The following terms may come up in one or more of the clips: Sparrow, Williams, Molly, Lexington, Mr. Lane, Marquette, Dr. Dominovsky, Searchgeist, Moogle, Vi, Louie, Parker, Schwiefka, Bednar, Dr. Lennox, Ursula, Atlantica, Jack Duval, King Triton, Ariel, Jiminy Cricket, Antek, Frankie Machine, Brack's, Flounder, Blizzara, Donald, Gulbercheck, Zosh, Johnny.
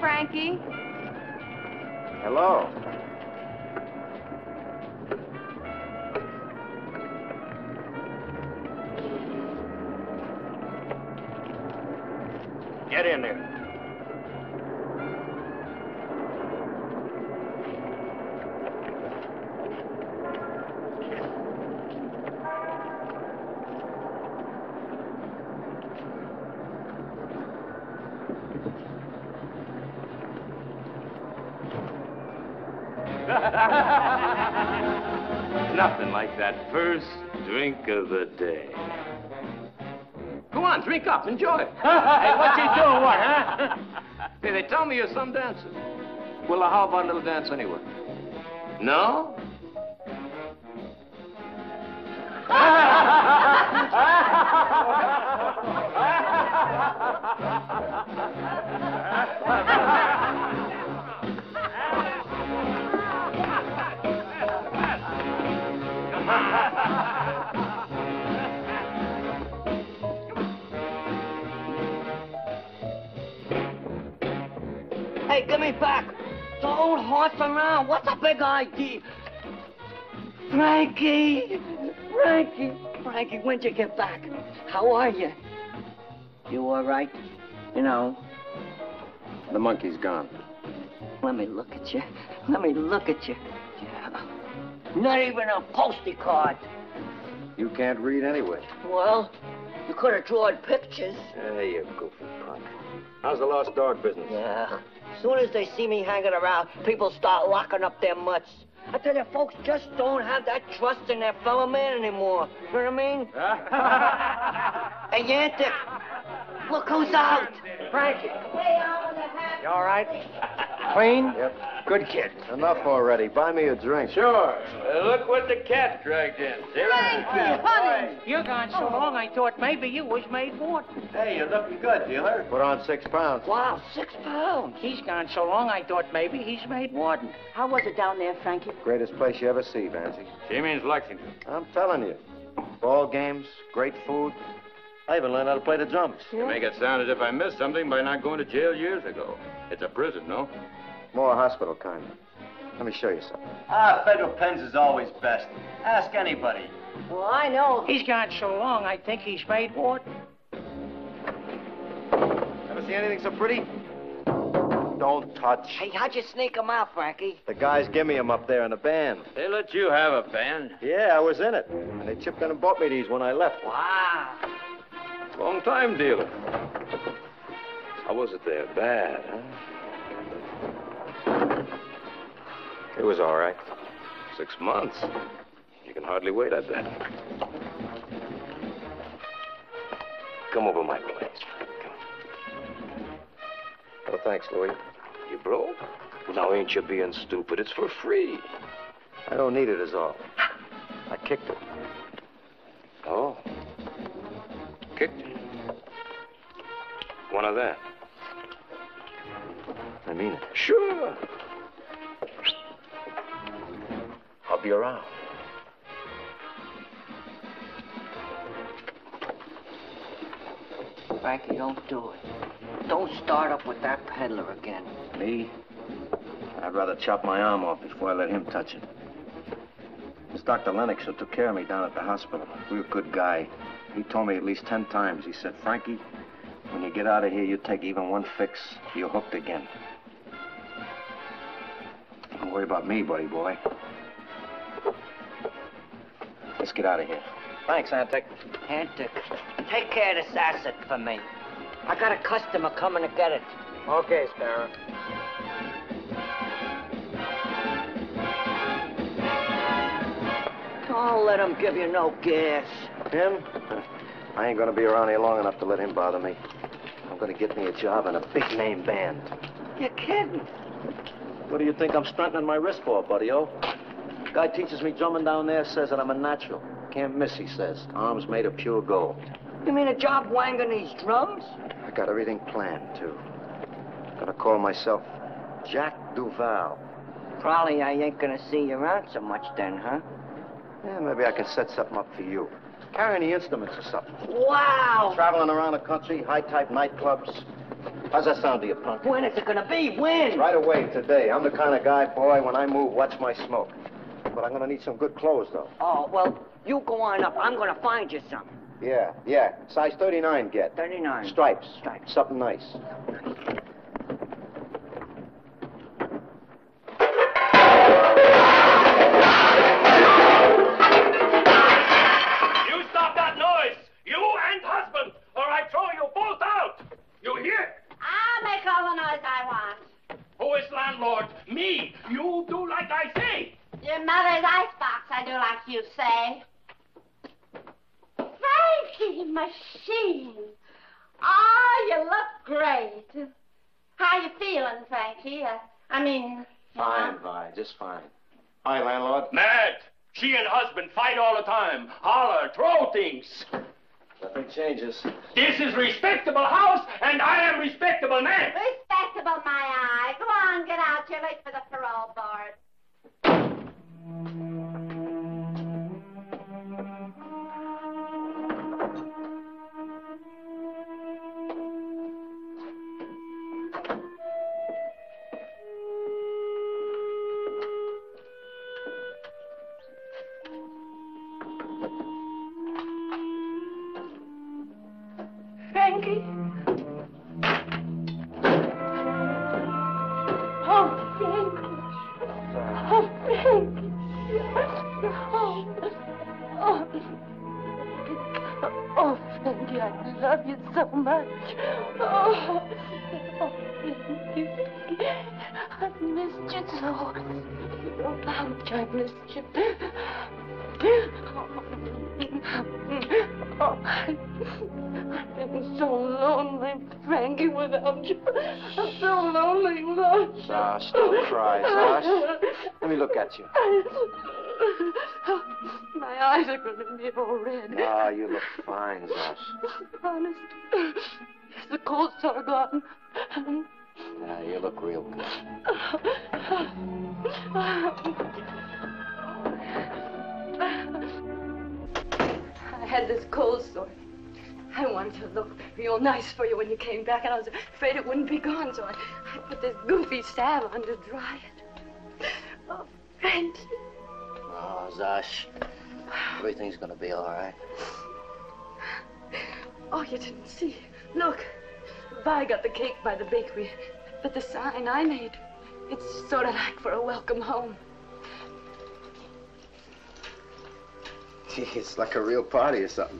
Frankie. Hello. Get in there. Nothing like that first drink of the day. Go on, drink up, enjoy it. Hey, what you doing, what, huh? Hey, they tell me you're some dancer. Well, how about a little dance anyway? No? Hey, give me back. Don't horse around. What's a big idea? Frankie, when'd you get back? How are you? You all right? You know. The monkey's gone. Let me look at you. Not even a postie card. You can't read anyway. Well, you could have drawn pictures. Hey, you goofy punk. How's the lost dog business? Yeah. As soon as they see me hanging around, people start locking up their mutts. I tell you, folks just don't have that trust in their fellow man anymore. You know what I mean? Hey, Antek, look who's out. Frankie. You all right? Clean? Yep. Good kid. Enough already. Buy me a drink. Sure. Look what the cat dragged in. Frankie, you're gone so long, I thought maybe you was made more. Hey, you're looking good, dealer. Put on 6 pounds. Wow, 6 pounds. He's gone so long, I thought maybe he's made warden. How was it down there, Frankie? Greatest place you ever see, Nancy. She means Lexington. I'm telling you. Ball games, great food. I even learned how to play the drums. Yeah. You make it sound as if I missed something by not going to jail years ago. It's a prison, no? More hospital kind. Let me show you something. Ah, federal pens is always best. Ask anybody. Well, I know. He's gone so long, I think he's made warden. Ever see anything so pretty? Don't touch. Hey, how'd you sneak him out, Frankie? The guys give me him up there in the band. They let you have a band? Yeah, I was in it. And they chipped in and bought me these when I left. Wow. Long time, dealer. How was it there? Bad, huh? It was all right. 6 months. You can hardly wait, I bet. Come over my place. Come. Oh, thanks, Louis. You broke? Now ain't you being stupid? It's for free. I don't need it, is all. I kicked it. Oh. of that. I mean it. Sure. I'll be around. Frankie, don't do it. Don't start up with that peddler again. Me? I'd rather chop my arm off before I let him touch it. It's Dr. Lennox who took care of me down at the hospital. Real good guy. He told me at least 10 times. He said, Frankie, when you get out of here, you take even one fix, you're hooked again. Don't worry about me, buddy boy. Let's get out of here. Thanks, Antek. Antek, take care of this asset for me. I got a customer coming to get it. Okay, Sparrow. Don't let him give you no gas. Him? I ain't gonna be around here long enough to let him bother me. I'm gonna get me a job in a big-name band. You're kidding. What do you think I'm stunting my wrist for, buddy-o? Guy teaches me drumming down there, says that I'm a natural. Can't miss, he says. Arms made of pure gold. You mean a job wanging these drums? I got everything planned, too. Gonna call myself Jack Duval. Probably I ain't gonna see you around so much then, huh? Yeah, maybe I can set something up for you. Carrying the instruments or something. Wow! Traveling around the country, high-type nightclubs. How's that sound to you, punk? When is it gonna be? When? Right away, today. I'm the kind of guy, boy, when I move, watch my smoke. But I'm gonna need some good clothes, though. Oh, well, you go on up. I'm gonna find you some. Yeah. Size 39 get. 39. Stripes. Something nice. This is respectable house, and I am respectable man. Respectable, my eye. Go on, get out. You're late for the parole board. Zosh, don't cry, Zosh. Let me look at you. My eyes are going to be all red. Ah, you look fine, Zosh. Honest. The colds are gone. Yeah, you look real good. I had this cold sore. I wanted to look real nice for you when you came back, and I was afraid it wouldn't be gone, so I put this goofy salve on to dry it. Oh, Frankie. Oh, Zosh. Everything's gonna be all right. Oh, you didn't see. Look. Vi got the cake by the bakery, but the sign I made, it's sort of like for a welcome home. Gee, it's like a real party or something.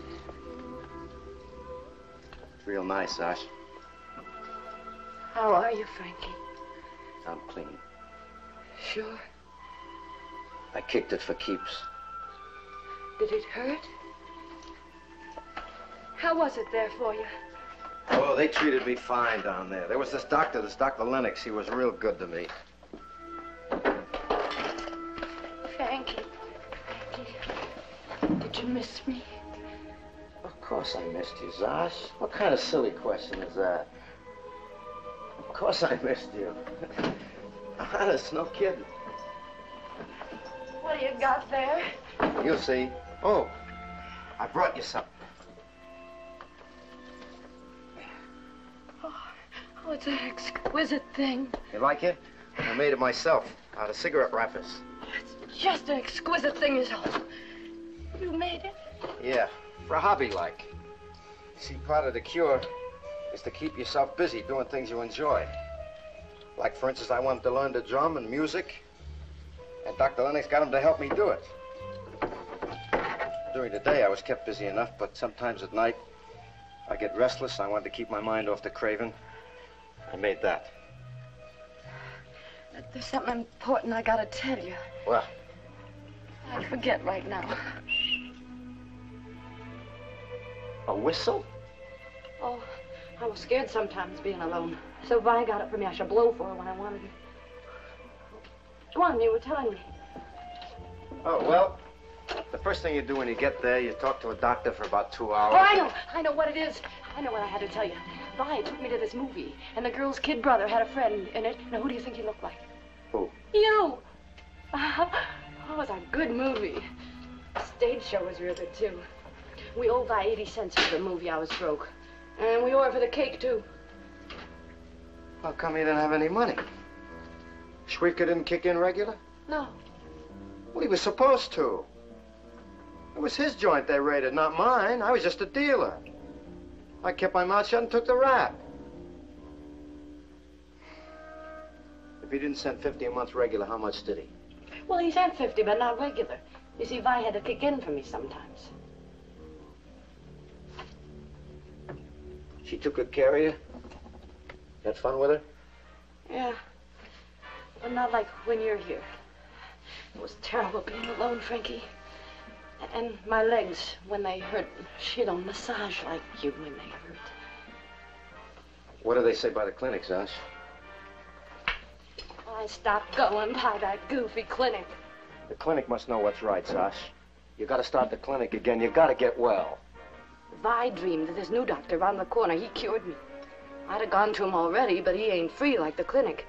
Real nice, Zosh. How are you, Frankie? I'm clean. Sure? I kicked it for keeps. Did it hurt? How was it there for you? Oh, they treated me fine down there. There was this Dr. Lennox. He was real good to me. Frankie, did you miss me? Of course I missed you, Zosh. What kind of silly question is that? course I missed you. Honest, no kidding. What do you got there? You'll see. Oh, I brought you something. Oh, it's an exquisite thing. You like it? I made it myself, out of cigarette wrappers. It's just an exquisite thing is all. You made it? Yeah, for a hobby like. See, part of the cure is to keep yourself busy doing things you enjoy. Like, for instance, I wanted to learn to drum and music, and Dr. Lennox got him to help me do it. During the day, I was kept busy enough, but sometimes at night, I get restless. I wanted to keep my mind off the craving. I made that. But there's something important I gotta tell you. What? I forget right now. A whistle? Oh, I was scared sometimes being alone. So Vi got it for me. I should blow for her when I wanted to. Go on, you were telling me. Oh, well, the first thing you do when you get there, you talk to a doctor for about 2 hours. Oh, I know what it is. I know what I had to tell you. Vi took me to this movie, and the girl's kid brother had a friend in it. Now, who do you think he looked like? Who? You! Oh, it was a good movie. The stage show was real good, too. We owed Vi 80 cents for the movie. I was broke. And we owe her for the cake, too. How come you didn't have any money? Schwiefka didn't kick in regular? No. Well, he was supposed to. It was his joint they raided, not mine. I was just a dealer. I kept my mouth shut and took the rap. If he didn't send 50 a month regular, how much did he? Well, he sent 50, but not regular. You see, Vi had to kick in for me sometimes. She took good care of you? Had fun with her? Yeah. But not like when you're here. It was terrible being alone, Frankie. And my legs, when they hurt, she don't massage like you when they hurt. What do they say by the clinic, Zosh? I stopped going by that goofy clinic. The clinic must know what's right, Zosh. You gotta start the clinic again. You gotta get well. Vi dreamed that this new doctor around the corner, he cured me. I'd have gone to him already, but he ain't free like the clinic.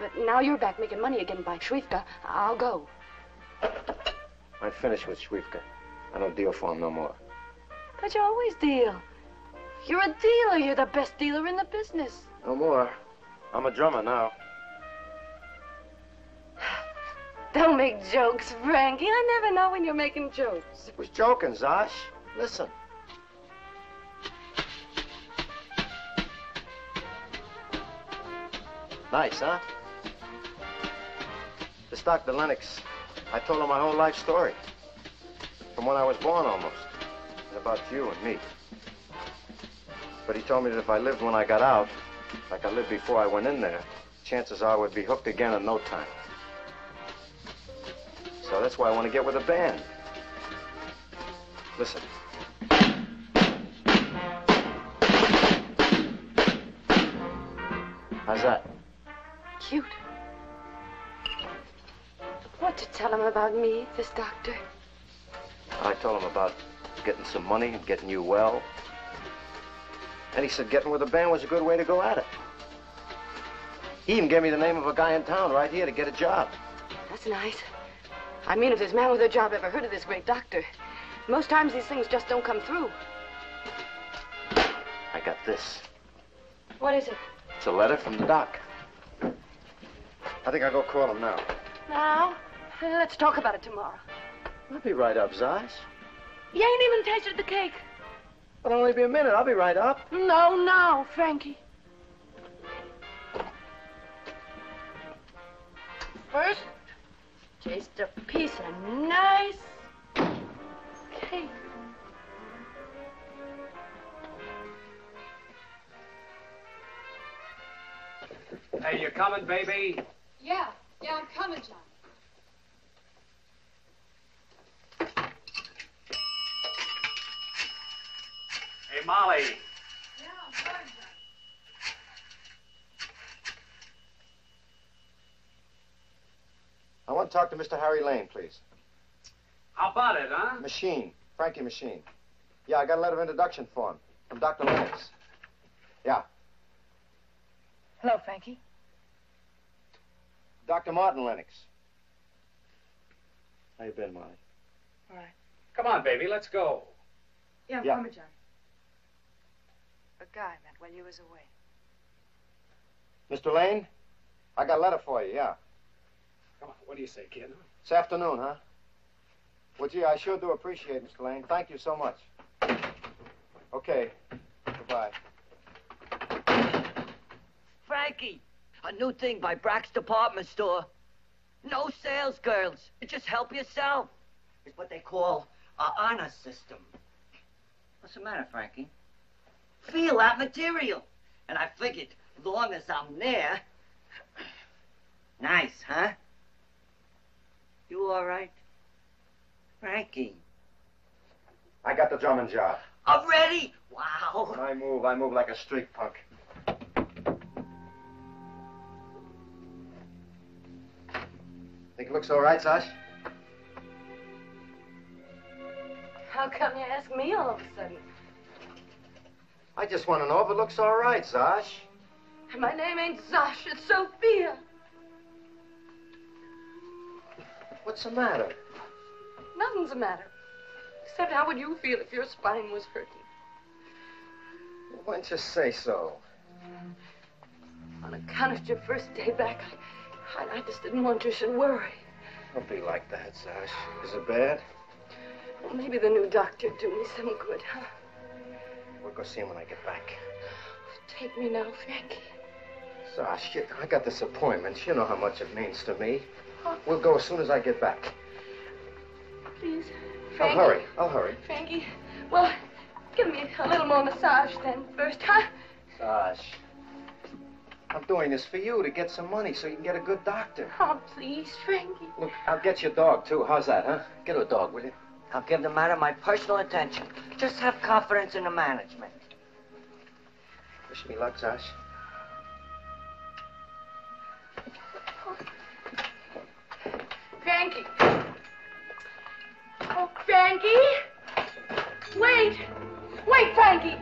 But now you're back making money again by Schwiefka. I'll go. I'm finished with Schwiefka. I don't deal for him no more. But you always deal. You're a dealer. You're the best dealer in the business. No more. I'm a drummer now. Don't make jokes, Frankie. I never know when you're making jokes. I was joking, Zosh. Listen. Nice, huh? This Dr. Lennox, I told him my whole life story. From when I was born, almost. And about you and me. But he told me that if I lived when I got out, like I lived before I went in there, chances are I would be hooked again in no time. So that's why I want to get with a band. Listen. How's that? Cute. What did you tell him about me, this doctor? I told him about getting some money and getting you well. And he said getting with a band was a good way to go at it. He even gave me the name of a guy in town right here to get a job. That's nice. I mean, if this man with a job ever heard of this great doctor, most times these things just don't come through. I got this. What is it? It's a letter from the doc. I think I'll go call him now. Now? Let's talk about it tomorrow. I'll be right up, Zosh. You ain't even tasted the cake. It'll only be a minute. I'll be right up. No, no, Frankie. First, taste a piece of nice cake. Hey, you coming, baby? Yeah, I'm coming, Johnny. Hey, Molly. Yeah, I'm coming, Johnny. I want to talk to Mr. Harry Lane, please. How about it, huh? Machine. Frankie Machine. Yeah, I got a letter of introduction for him. From Dr. Lennox. Yeah. Hello, Frankie. Dr. Martin Lennox. How you been, Molly? All right. Come on, baby, let's go. Yeah, I'm coming, John. A guy met while you was away. Mr. Lane, I got a letter for you, yeah. Come on, what do you say, kid? This afternoon, huh? Well, gee, I sure do appreciate it, Mr. Lane. Thank you so much. Okay, goodbye. Frankie, a new thing by Brack's department store. No sales girls. Just help yourself. It's what they call an honor system. What's the matter, Frankie? Feel that material. And I figured, long as I'm there... Nice, huh? You all right? Frankie. I got the drumming job. Already? Wow. I move like a street punk. Think it looks all right, Zosh? How come you ask me all of a sudden? I just want to know if it looks all right, Zosh. And my name ain't Zosh, it's Sophia. What's the matter? Nothing's the matter. Except how would you feel if your spine was hurting? Why don't you say so? On account of your first day back, I just didn't want you should worry. Don't be like that, Zosh. Is it bad? Well, maybe the new doctor would do me some good, huh? We'll go see him when I get back. Oh, take me now, Frankie. Zosh, I got this appointment. You know how much it means to me. Oh. We'll go as soon as I get back. Please, Frankie. I'll hurry. Frankie, well, give me a little more massage then first, huh? Zosh, I'm doing this for you to get some money so you can get a good doctor. Oh, please, Frankie. Look, I'll get your dog, too. How's that, huh? Get her a dog, will you? I'll give the matter my personal attention. Just have confidence in the management. Wish me luck, Zosh. Frankie. Oh, Frankie. Wait. Wait, Frankie.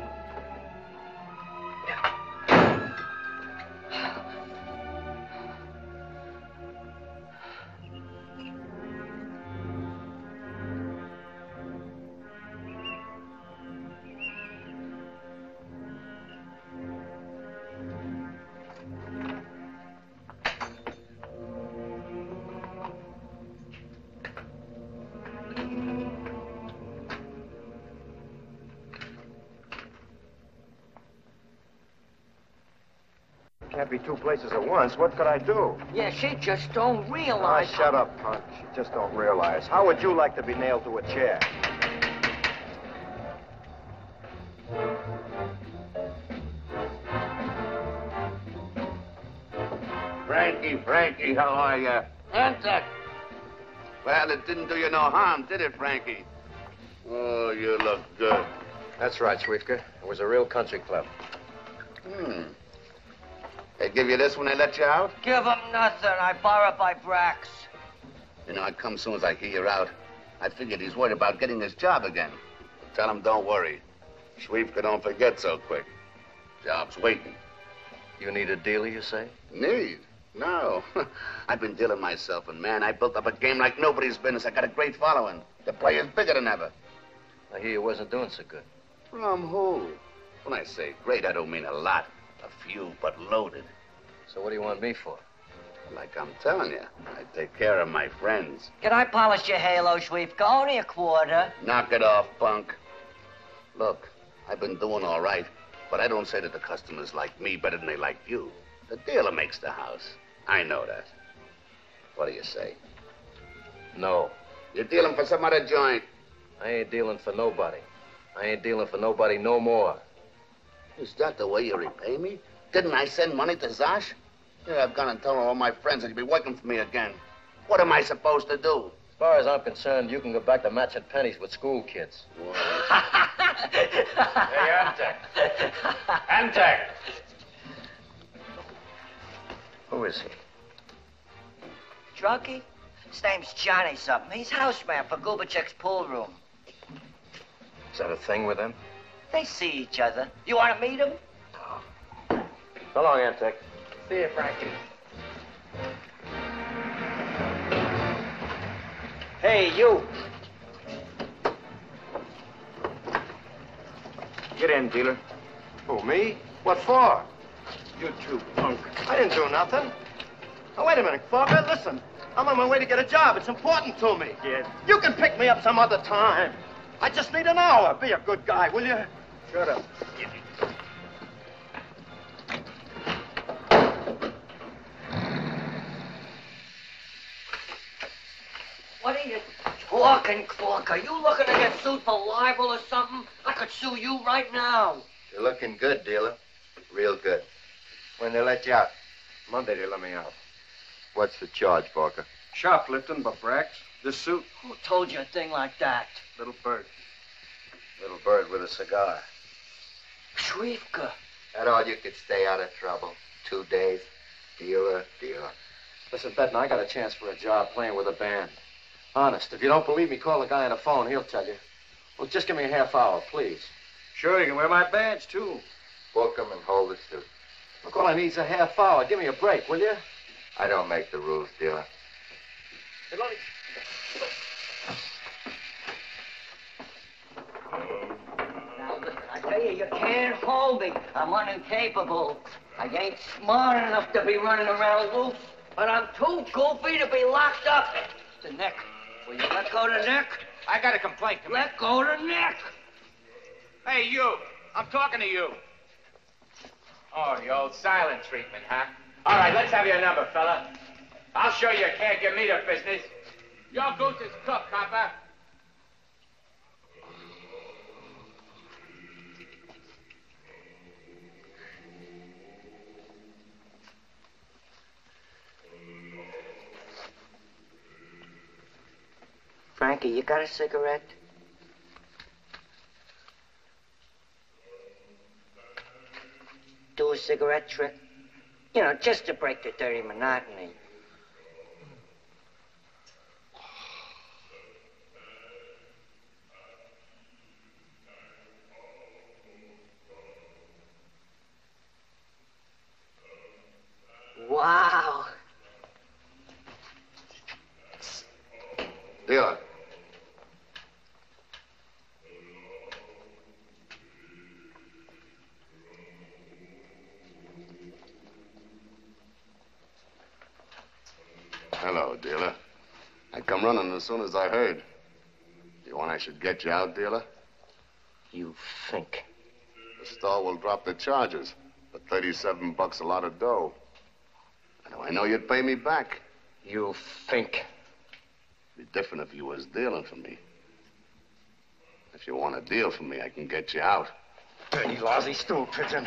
Can't be two places at once. What could I do? Yeah, she just don't realize. Oh, shut up, punk. She just don't realize. How would you like to be nailed to a chair? Frankie, how are you? Antek. Well, it didn't do you no harm, did it, Frankie? Oh, you look good. That's right, Schwiefka. It was a real country club. Hmm. They give you this when they let you out? Give them nothing. I borrow by Brack's. You know, I come soon as I hear you're out. I figured he's worried about getting his job again. Tell him don't worry. Schwiefka don't forget so quick. Job's waiting. You need a dealer, you say? Need? No. I've been dealing myself, and man, I built up a game like nobody's business. I got a great following. The player's bigger than ever. I hear you wasn't doing so good. From who? When I say great, I don't mean a lot. A few, but loaded. So what do you want me for? Like I'm telling you, I take care of my friends. Can I polish your halo, Schwiefka? Only a quarter. Knock it off, punk. Look, I've been doing all right, but I don't say that the customers like me better than they like you. The dealer makes the house. I know that. What do you say? No. You're dealing for some other joint. I ain't dealing for nobody. I ain't dealing for nobody no more. Is that the way you repay me? Didn't I send money to Zosh? Yeah, I've gone and told all my friends that you'll be working for me again. What am I supposed to do? As far as I'm concerned, you can go back to matching pennies with school kids. Hey, Antek. Antek! Who is he? Drunkie? His name's Johnny something. He's houseman for Gulbercheck's pool room. Is that a thing with him? They see each other. You want to meet him? No. So long, Antek. See you, Frankie. Hey, you. Get in, dealer. Who, me? What for? You two punk. I didn't do nothing. Now, wait a minute, Parker. Listen, I'm on my way to get a job. It's important to me. Yes. You can pick me up some other time. I just need an hour. Be a good guy, will you? Shut up. What are you talking, Clark? Are you looking to get sued for libel or something? I could sue you right now. You're looking good, dealer. Real good. When they let you out? Monday they let me out. What's the charge, Parker? Shoplifting by Brack's. This suit. Who told you a thing like that? Little bird. Little bird with a cigar. Schwiefka. That all you could stay out of trouble. 2 days. Dealer. Listen, Bednar, I got a chance for a job playing with a band. Honest, if you don't believe me, call the guy on the phone. He'll tell you. Well, just give me a half hour, please. Sure, you can wear my badge, too. Book him and hold the suit. Look, all I need's a half hour. Give me a break, will you? I don't make the rules, dealer. Hey, Lonnie. Now, listen, I tell you, you can't hold me. I'm incapable. I ain't smart enough to be running around loose, but I'm too goofy to be locked up. The neck. Will you let go of the neck? I got a complaint to make. Let go of the neck. Hey, you. I'm talking to you. Oh, the old silent treatment, huh? All right, let's have your number, fella. I'll show you can't give me the business. Your goose is cooked, copper. Frankie, you got a cigarette? Do a cigarette trick? You know, just to break the dirty monotony. Wow. Dealer. Hello, dealer. I come running as soon as I heard. You want I should get you out, dealer? You think. The store will drop the charges. But $37 a lot of dough. Now, I know you'd pay me back. You think. It'd be different if you was dealing for me. If you want to deal for me, I can get you out. Dirty, lousy stool pigeon.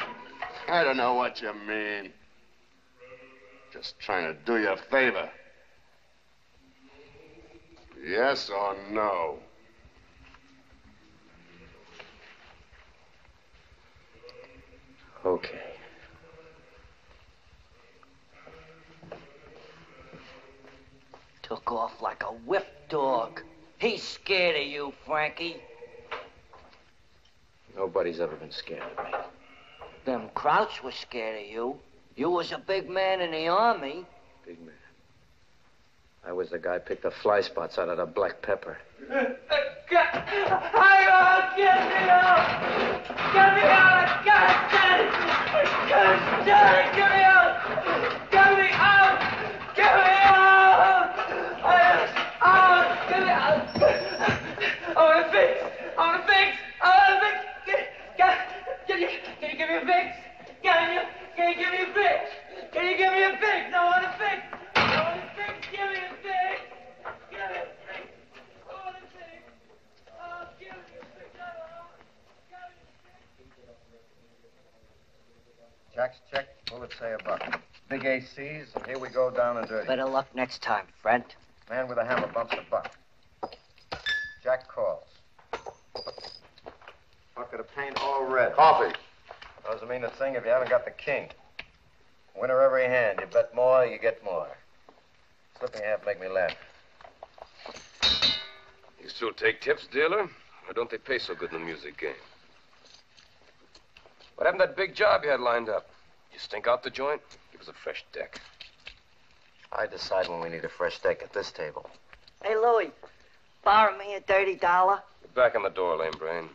I don't know what you mean. Just trying to do you a favor. Yes or no? Okay. Took off like a whipped dog. He's scared of you, Frankie. Nobody's ever been scared of me. Them Krauts were scared of you. You was a big man in the army. Big man. I was the guy who picked the fly spots out of the black pepper. Can you give me a fix? I want a fix. Jack's check, what would say a buck? Big ACs, and here we go down and dirty. Better luck next time, friend. Man with a hammer bumps a buck. Jack calls. Bucket of paint all red. Coffee. Doesn't mean a thing if you haven't got the king. Winner every hand. You bet more, you get more. Slipping half make me laugh. You still take tips, dealer? Or don't they pay so good in the music game? What happened to that big job you had lined up? You stink out the joint? You was a fresh deck. I decide when we need a fresh deck at this table. Hey, Louie, borrow me a $30. Get back in the door, lame brain.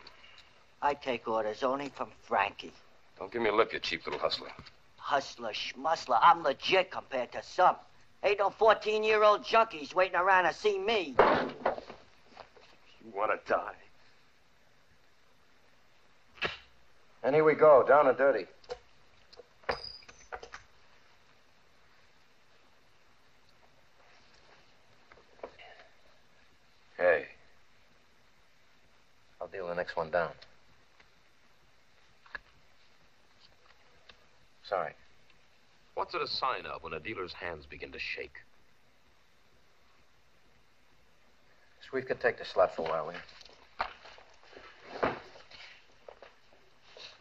I take orders only from Frankie. Don't give me a lip, you cheap little hustler. Hustler, schmusler, I'm legit compared to some. Ain't no 14-year-old junkies waiting around to see me. You want to die. And here we go, down and dirty. Hey. I'll deal the next one down. Sorry. What's it a sign of when a dealer's hands begin to shake? Schwiefka could take the slot for a while here.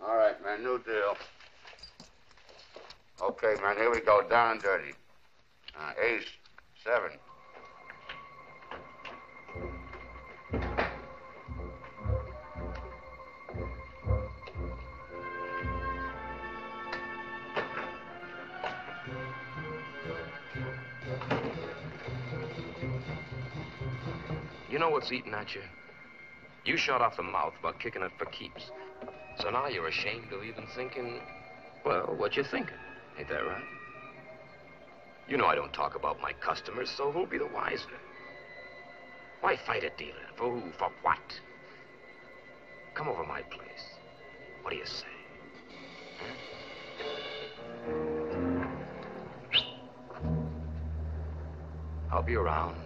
All right, man, new deal. Okay, man, here we go, down and dirty. Ace, 7. You know what's eating at you? You shot off the mouth about kicking it for keeps. So now you're ashamed of even thinking, well, what you're thinking. Ain't that right? You know I don't talk about my customers, so who'll be the wiser? Why fight a dealer? For who? For what? Come over my place. What do you say? Huh? I'll be around.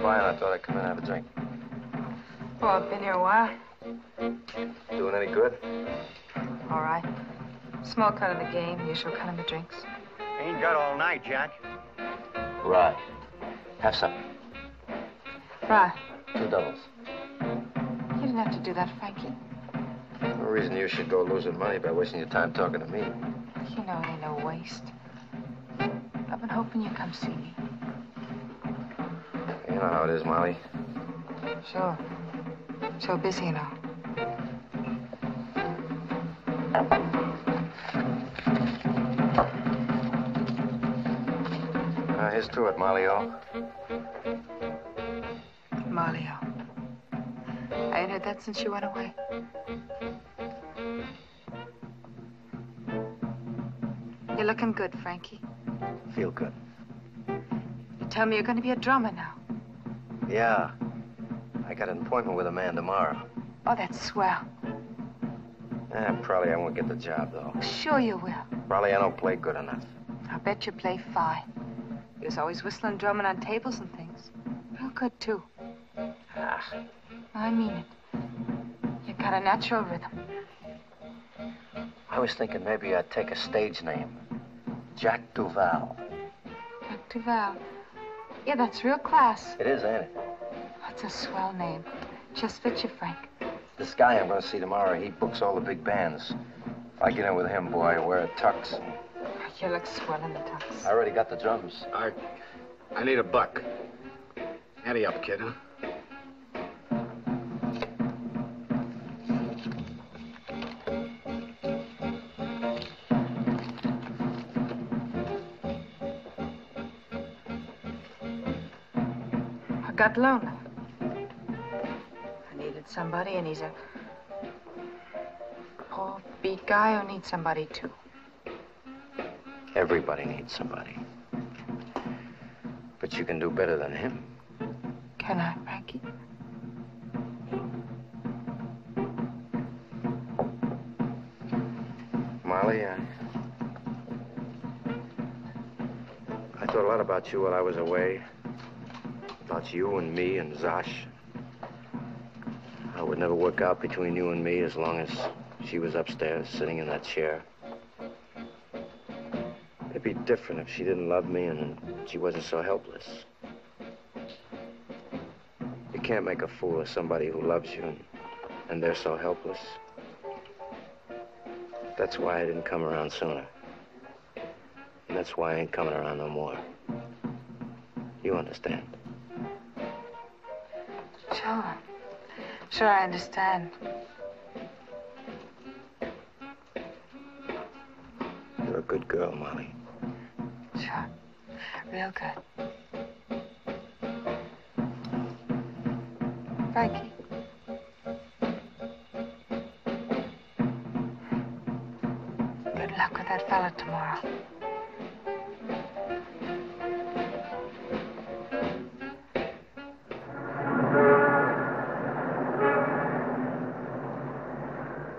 By and I thought I'd come in and have a drink. Well, I've been here a while. Doing any good? All right. Small cut in the game, usual cut in the drinks. Ain't got all night, Jack. Right. Have something. Right. 2 doubles. You didn't have to do that, Frankie. No reason you should go losing money by wasting your time talking to me. You know it ain't no waste. I've been hoping you'd come see me. You know how it is, Molly. Sure. So busy and all. Here's to it, Molly-o. Molly-o. I ain't heard that since you went away. You're looking good, Frankie. Feel good. You tell me you're going to be a drummer now. Yeah. I got an appointment with a man tomorrow. Oh, that's swell. Eh, probably I won't get the job, though. Sure you will. Probably I don't play good enough. I'll bet you play fine. He was always whistling, drumming on tables and things. Real good, too. Ah. I mean it. You got a natural rhythm. I was thinking maybe I'd take a stage name. Jack Duval. Jack Duval. Yeah, that's real class. It is, ain't it? That's a swell name. Just fit you, Frank. This guy I'm going to see tomorrow, he books all the big bands. If I get in with him, boy, I wear a tux. And... You look swell in the tux. I already got the drums. I need a buck. Handy up, kid, huh? I got lonely. I needed somebody, and he's a poor, beat guy who needs somebody, too. Everybody needs somebody. But you can do better than him. Can I, Frankie? Molly, I thought a lot about you while I was away. About you and me and Zosh. How it would never work out between you and me as long as she was upstairs sitting in that chair. It'd be different if she didn't love me and she wasn't so helpless. You can't make a fool of somebody who loves you and they're so helpless. That's why I didn't come around sooner. And that's why I ain't coming around no more. You understand? Sure. Sure, I understand. You're a good girl, Molly. Sure. Real good. Frankie. Good luck with that fella tomorrow.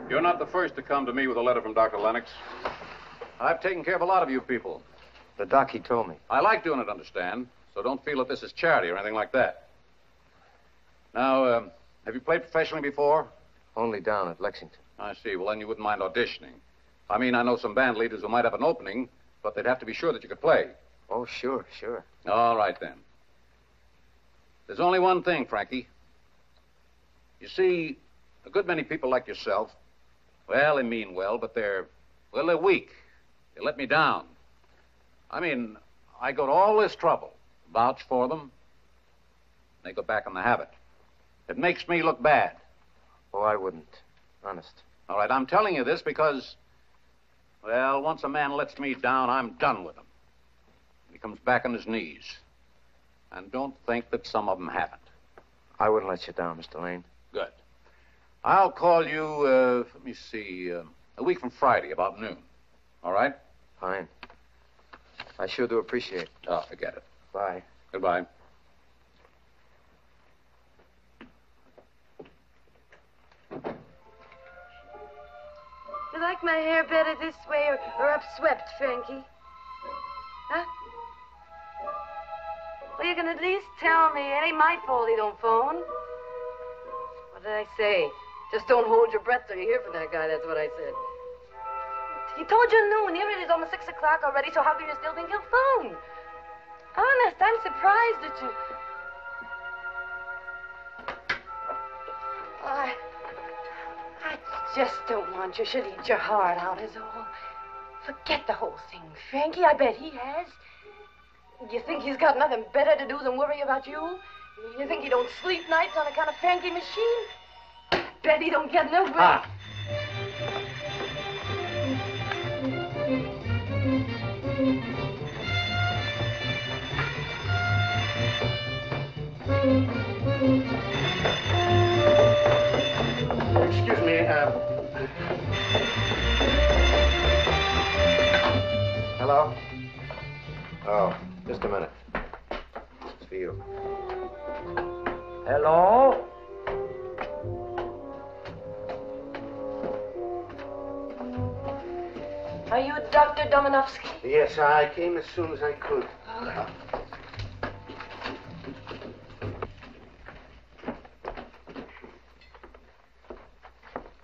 You're not the first to come to me with a letter from Dr. Lennox. I've taken care of a lot of you people. The doc, he told me. I like doing it, understand, so don't feel that this is charity or anything like that. Now, have you played professionally before? Only down at Lexington. I see. Well, then you wouldn't mind auditioning. I mean, I know some band leaders who might have an opening, but they'd have to be sure that you could play. Oh, sure, sure. All right, then. There's only one thing, Frankie. You see, a good many people like yourself, well, they mean well, but they're weak. They let me down. I mean, I go to all this trouble, vouch for them, and they go back on the habit. It makes me look bad. Oh, I wouldn't. Honest. All right, I'm telling you this because, well, once a man lets me down, I'm done with him. He comes back on his knees. And don't think that some of them haven't. I wouldn't let you down, Mr. Lane. Good. I'll call you, let me see, a week from Friday, about noon. All right? Fine. I sure do appreciate it. Oh, forget it. Bye. Goodbye. You like my hair better this way or upswept, Frankie? Huh? Well, you can at least tell me. It ain't my fault he don't phone. What did I say? Just don't hold your breath till you hear from that guy. That's what I said. He told you noon. Here it is almost 6 o'clock already, so how can you still think he'll phone? Honest, I'm surprised at you. I just don't want you should eat your heart out is all. Forget the whole thing, Frankie. I bet he has. You think he's got nothing better to do than worry about you? You think he don't sleep nights on account of Frankie Machine? I bet he don't get no break. Excuse me, Hello? Oh, just a minute. It's for you. Hello? Are you Dr. Dominovsky? Yes, I came as soon as I could. Oh.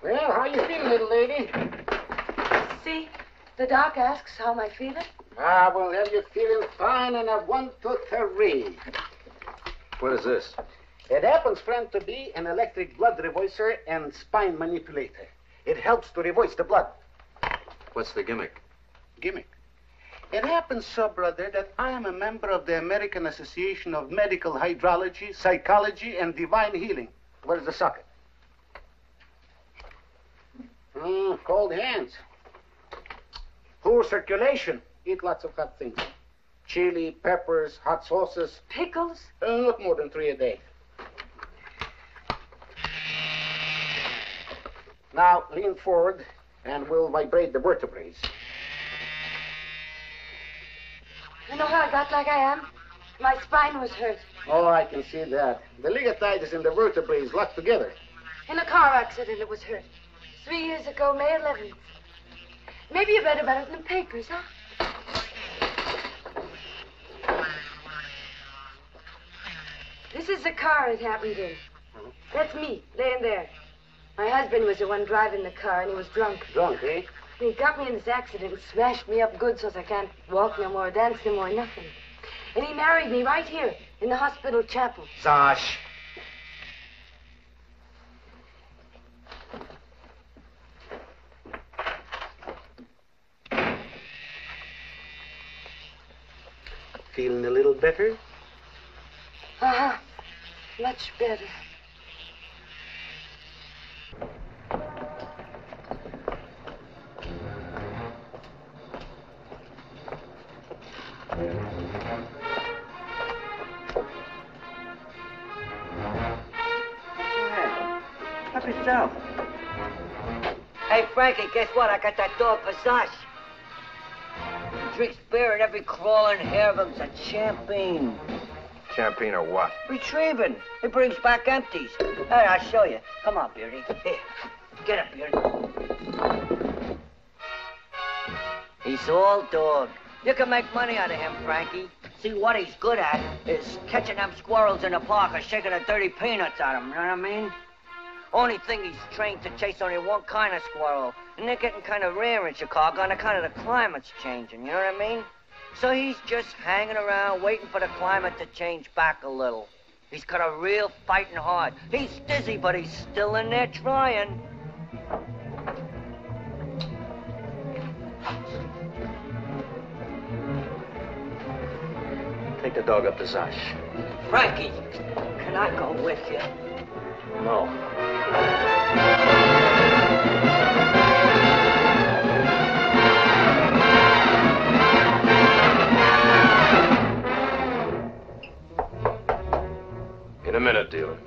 Well, how you feeling, little lady? See, the doc asks how am I feeling. Ah, well, have you feeling fine in a 1, 2, 3. What is this? It happens, friend, to be an electric blood revoicer and spine manipulator. It helps to revoice the blood. What's the gimmick? Gimmick? It happens, so, brother, that I am a member of the American Association of Medical Hydrology, Psychology, and Divine Healing. Where's the socket? Cold hands. Poor circulation. Eat lots of hot things. Chili, peppers, hot sauces. Pickles? Not more than 3 a day. Now, lean forward. And we'll vibrate the vertebrae. You know how I got like I am? My spine was hurt. Oh, I can see that. The ligatitis in the vertebrae is locked together. In a car accident, it was hurt. 3 years ago, May 11th. Maybe you read about it in the papers, huh? This is the car it happened in. That's me, laying there. My husband was the one driving the car, and he was drunk. Drunk, eh? He got me in this accident and smashed me up good so I can't walk no more, dance no more, nothing. And he married me right here, in the hospital chapel. Zosh. Feeling a little better? Uh-huh. Much better. Hey, Frankie, guess what? I got that dog for Zosh. He drinks beer and every crawling hair of him's a champagne. Champagne or what? Retrieving. He brings back empties. All right, I'll show you. Come on, Beardy. Here, get up, Beardy. He's all dog. You can make money out of him, Frankie. See, what he's good at is catching them squirrels in the park or shaking the dirty peanuts at them, you know what I mean? Only thing he's trained to chase only one kind of squirrel, and they're getting kind of rare in Chicago on account of the climate's changing, you know what I mean? So he's just hanging around waiting for the climate to change back a little. He's got a real fighting heart. He's dizzy, but he's still in there trying. Take the dog up to Zosh. Frankie, can I go with you? No. In a minute, dealer.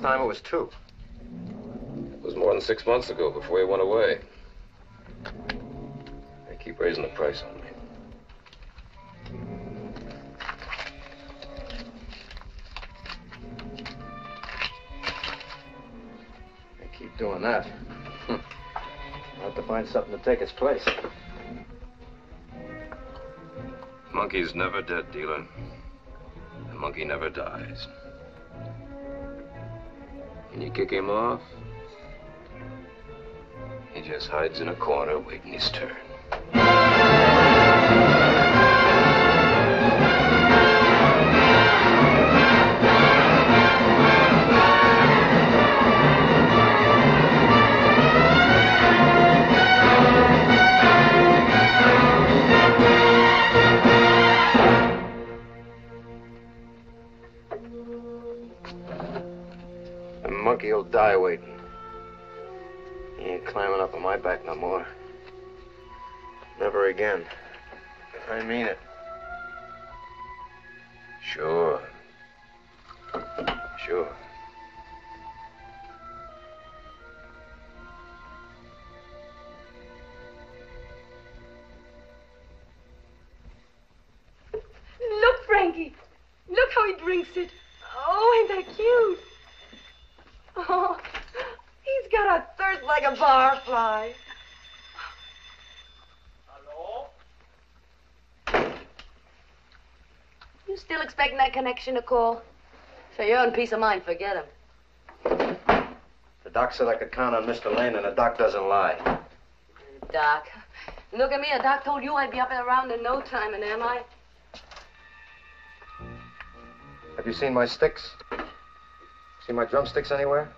Time it was two. It was more than 6 months ago before you went away. They keep raising the price on me. They keep doing that. I'll have to find something to take its place. Monkey's never dead, dealer. The monkey never dies. And you kick him off, he just hides in a corner waiting his turn. He'll die waiting. He ain't climbing up on my back no more. Never again. I mean it. Sure. Sure. Look, Frankie. Look how he drinks it. Oh, ain't that cute? Oh, he's got a third like a barfly. Hello? You still expecting that connection to call? For your own peace of mind, forget him. The doc said I could count on Mr. Lane, and the doc doesn't lie. Doc. Look at me, a doc told you I'd be up and around in no time, and am I? Have you seen my sticks? See my drumsticks anywhere?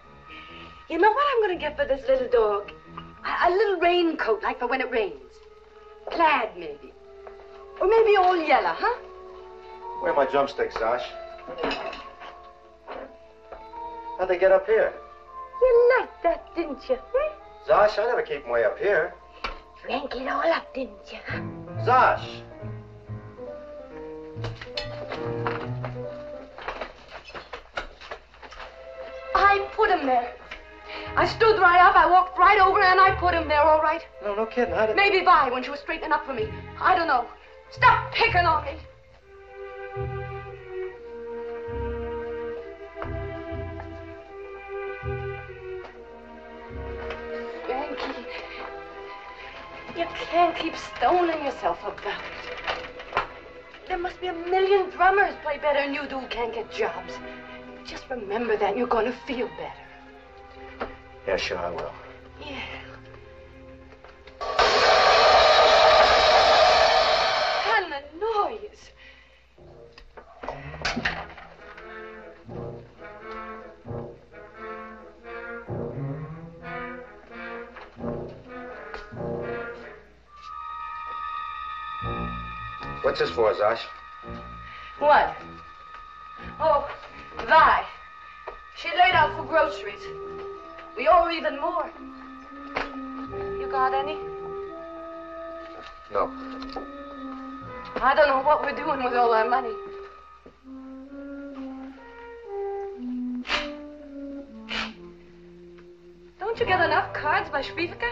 You know what I'm going to get for this little dog? A little raincoat, like for when it rains. Plaid, maybe. Or maybe all yellow, huh? Where are my drumsticks, Zosh? How'd they get up here? You liked that, didn't you? Hmm? Zosh, I never keep them way up here. Frankie, it all up, didn't you? Huh? Zosh! I put him there. I stood right up, I walked right over, and I put him there, all right? No, no kidding. How did... Maybe Vi, when she was straightening up for me. I don't know. Stop picking on me. Frankie, you can't keep stoning yourself about it. There must be a million drummers play better than you do who can't get jobs. Just remember that, and you're going to feel better. Yeah, sure, I will. Yeah. And the noise. What's this for, Zosh? What? Oh. Vi, she laid out for groceries. We owe her even more. You got any? No. I don't know what we're doing with all our money. Don't you get enough cards by Schwiefka?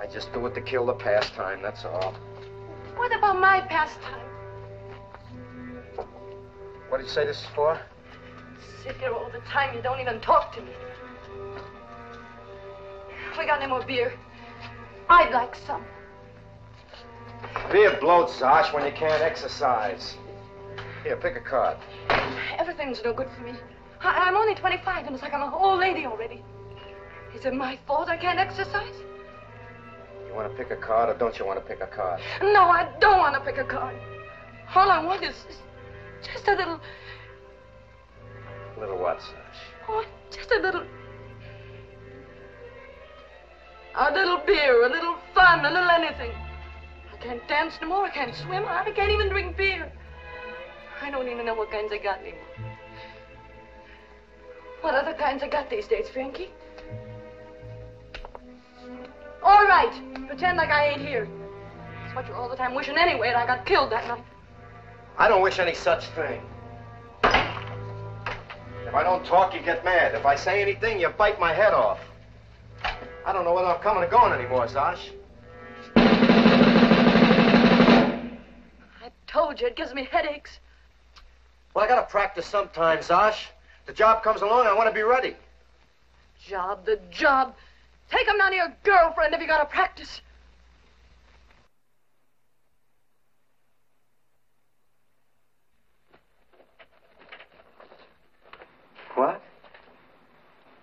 I just do it to kill the pastime, that's all. What about my pastime? What did you say this is for? Sit here all the time. You don't even talk to me. We got any more beer? I'd like some. Beer bloats, Zosh, when you can't exercise. Here, pick a card. Everything's no good for me. I'm only 25, and it's like I'm an old lady already. Is it my fault I can't exercise? You want to pick a card, or don't you want to pick a card? No, I don't want to pick a card. All I want is just a little... Little what, Zosh? Oh, just a little... A little beer, a little fun, a little anything. I can't dance no more, I can't swim, I can't even drink beer. I don't even know what kinds I got anymore. What other kinds I got these days, Frankie? All right, pretend like I ain't here. That's what you're all the time wishing anyway, and I got killed that night. I don't wish any such thing. If I don't talk, you get mad. If I say anything, you bite my head off. I don't know whether I'm coming or going anymore, Zosh. I told you, it gives me headaches. Well, I gotta practice sometimes, Zosh. The job comes along, I want to be ready. Job, the job. Take him down to your girlfriend if you gotta practice. What?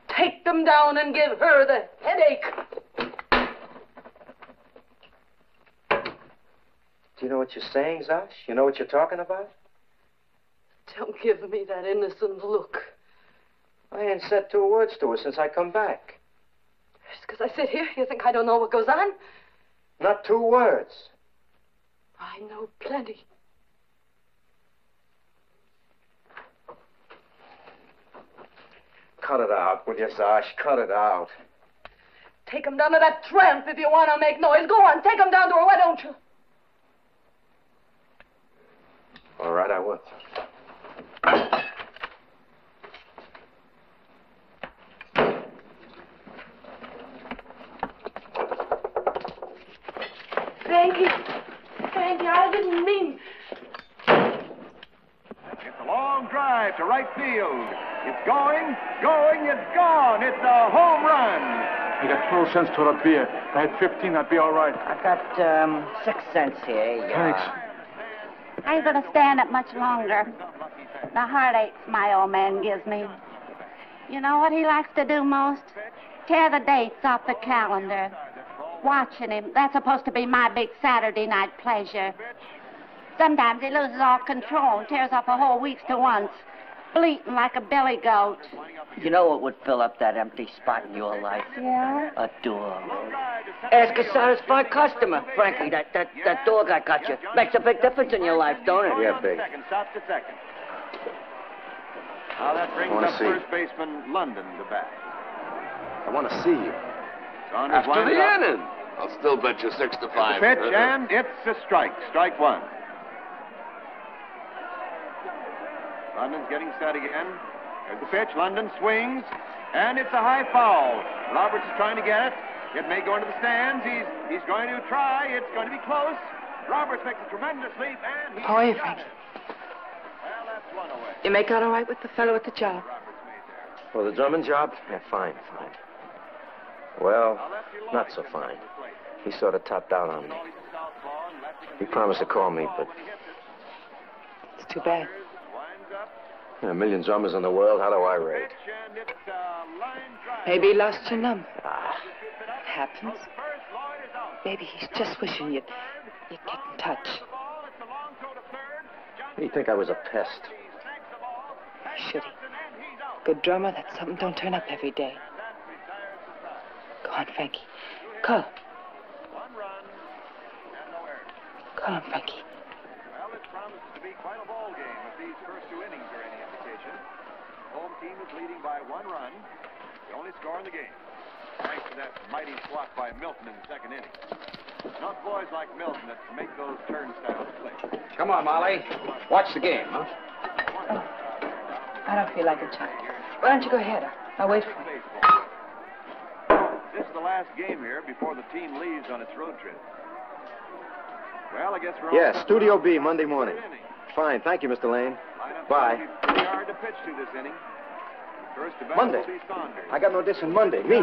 Take them down and give her the headache. Do you know what you're saying, Zosh? You know what you're talking about? Don't give me that innocent look. I ain't said two words to her since I come back. Just because I sit here, you think I don't know what goes on? Not two words. I know plenty. Cut it out, will you, Zosh? Cut it out. Take him down to that tramp if you want to make noise. Go on, take him down to her, why don't you? All right, I will. Frankie, I didn't mean... It's a long drive. drive to right field. It's going, going, it's gone. It's a home run. I got 12 cents to that beer. If I had 15, I'd be all right. I got 6 cents here. Thanks. I ain't gonna stand it much longer. The heartache my old man gives me. You know what he likes to do most? Tear the dates off the calendar. Watching him, that's supposed to be my big Saturday night pleasure. Sometimes he loses all control and tears off a whole week's to once, bleating like a billy goat. You know what would fill up that empty spot in your life? Yeah? A door. Ask a satisfied customer. Frankly, that door guy got you. Makes a big difference in your life, don't it? Yeah, big. Now that brings up first baseman London to bat. I want to see you. After the inning. I'll still bet you 6-5. Pitch, and it's a strike. Strike one. London's getting set again. There's the pitch. London swings, and it's a high foul. Roberts is trying to get it. It may go into the stands. He's going to try. It's going to be close. Roberts makes a tremendous leap, and he got it. Well, that's one away. You make out all right with the fellow at the job? Well, the Drummond job? Yeah, fine. Well, not so fine. He sort of topped out on me. He promised to call me, but... It's too bad. Yeah, a million drummers in the world, how do I rate? Maybe he lost your number. It happens. Maybe he's just wishing you'd get in touch. He'd think I was a pest. Why should he? Good drummer, that's something don't turn up every day. Go on, Frankie. Call him. Call him, Frankie. Well, it promises to be quite a ball game if these first two innings are any indication. Home team is leading by 1 run. The only score in the game. Thanks to that mighty swat by Milton in the second inning. It's not boys like Milton that make those turnstiles play. Come on, Molly. Watch the game, huh? Oh. I don't feel like a child. Why don't you go ahead? I'll wait for you. This is the last game here before the team leaves on its road trip. Well, I guess we're all Studio B, Monday morning. Fine, thank you, Mr. Lane. Bye. Monday. I got an audition Monday. Me?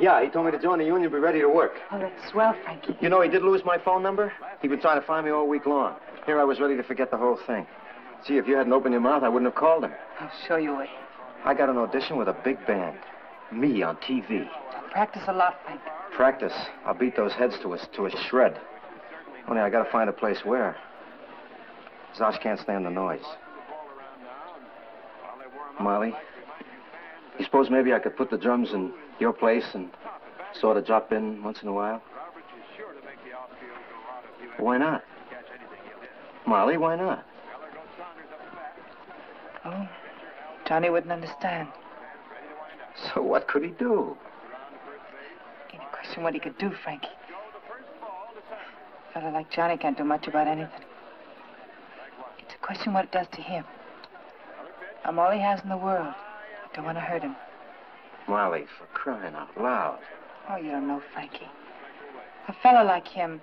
Yeah, he told me to join the union, be ready to work. Oh, that's swell, Frankie. You know, he did lose my phone number. He'd been trying to find me all week long. Here I was ready to forget the whole thing. Gee, if you hadn't opened your mouth, I wouldn't have called him. I'll show you it. I got an audition with a big band. Me on TV. Practice a lot, Frank. Practice? I'll beat those heads to a shred. Only I gotta find a place where. Zosh can't stand the noise. Molly, you suppose maybe I could put the drums in your place and sort of drop in once in a while? Why not? Molly, why not? Oh, Johnny wouldn't understand. So what could he do? What he could do, Frankie. A fella like Johnny can't do much about anything. It's a question what it does to him. I'm all he has in the world. I don't want to hurt him. Molly, for crying out loud. Oh, you don't know, Frankie. A fella like him...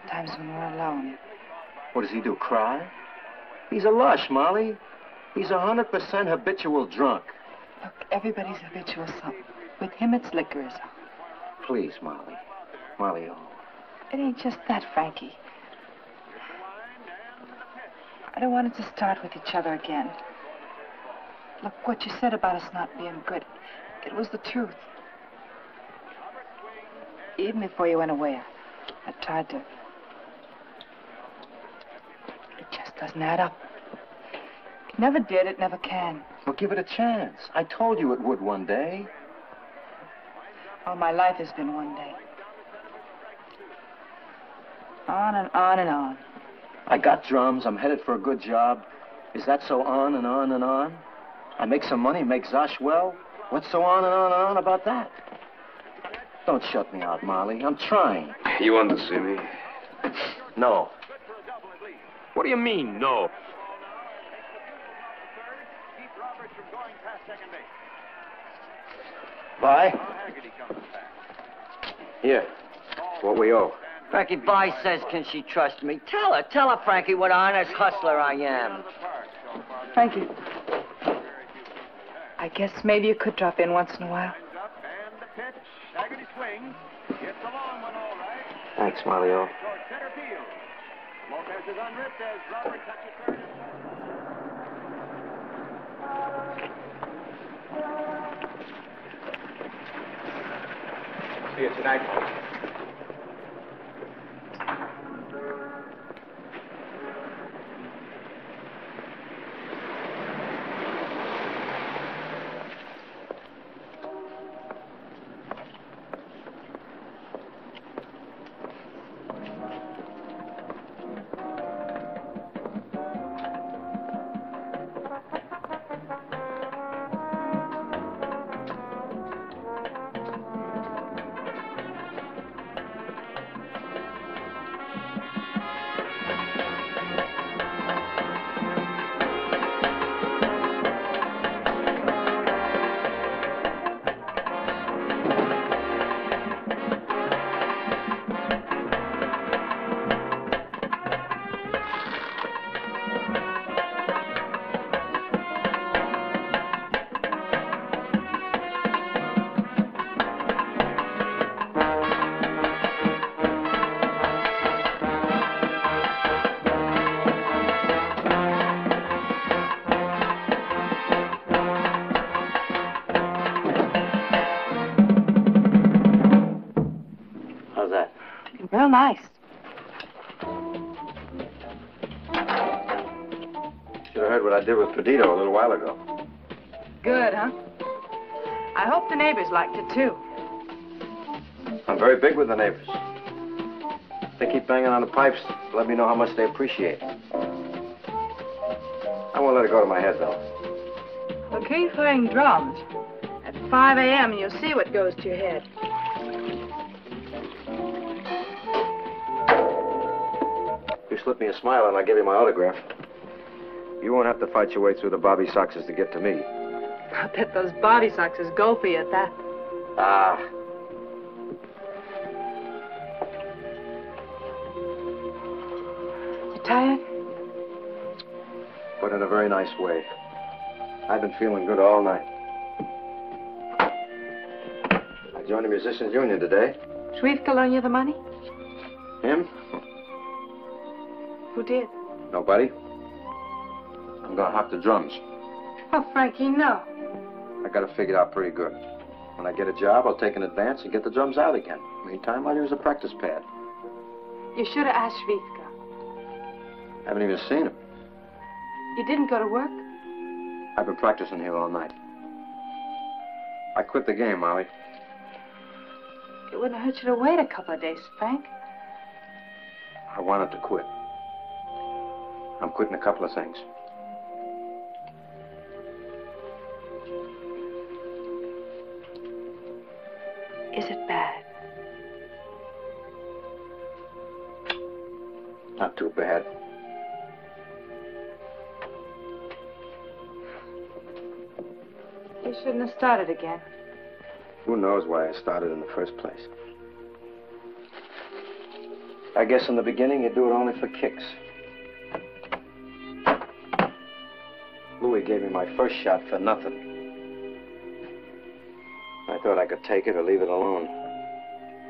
sometimes when we're alone... What does he do, cry? He's a lush, Molly. He's 100% habitual drunk. Look, everybody's habitual something. With him, it's liquor is all. Please, Molly. Molly, oh. It ain't just that, Frankie. I don't want it to start with each other again. Look, what you said about us not being good, it was the truth. Even before you went away, I tried to... It just doesn't add up. It never did, it never can. Well, give it a chance. I told you it would one day. All my life has been one day. On and on and on. I got drums. I'm headed for a good job. Is that so on and on and on? I make some money, make Zosh well. What's so on and on and on about that? Don't shut me out, Molly. I'm trying. You want to see me? No. What do you mean, no? Bye. Here, what we owe. Frankie, Vi says, can she trust me? Tell her, Frankie, what an honest hustler I am. Frankie, I guess maybe you could drop in once in a while. Thanks, Molly. See you tonight. Real nice. Sure heard what I did with Perdido a little while ago. Good, huh? I hope the neighbors liked it, too. I'm very big with the neighbors. They keep banging on the pipes to let me know how much they appreciate. I won't let it go to my head, though. Well, keep playing drums. At 5 a.m., you'll see what goes to your head. Slip me a smile and I'll give you my autograph. You won't have to fight your way through the bobby soxes to get to me. I bet those bobby soxes go for you at that. Ah. You tired? But in a very nice way. I've been feeling good all night. I joined the musicians' union today. Schwiefka loan you the money? Him? Who did? Nobody. I'm gonna hop the drums. Oh, Frankie, no. I got it figured out pretty good. When I get a job, I'll take an advance and get the drums out again. Meantime, I'll use a practice pad. You should have asked Schwiefka. I haven't even seen him. You didn't go to work? I've been practicing here all night. I quit the game, Molly. It wouldn't hurt you to wait a couple of days, Frank. I wanted to quit. I'm quitting a couple of things. Is it bad? Not too bad. You shouldn't have started again. Who knows why I started in the first place? I guess in the beginning you do it only for kicks. Louis gave me my first shot for nothing. I thought I could take it or leave it alone.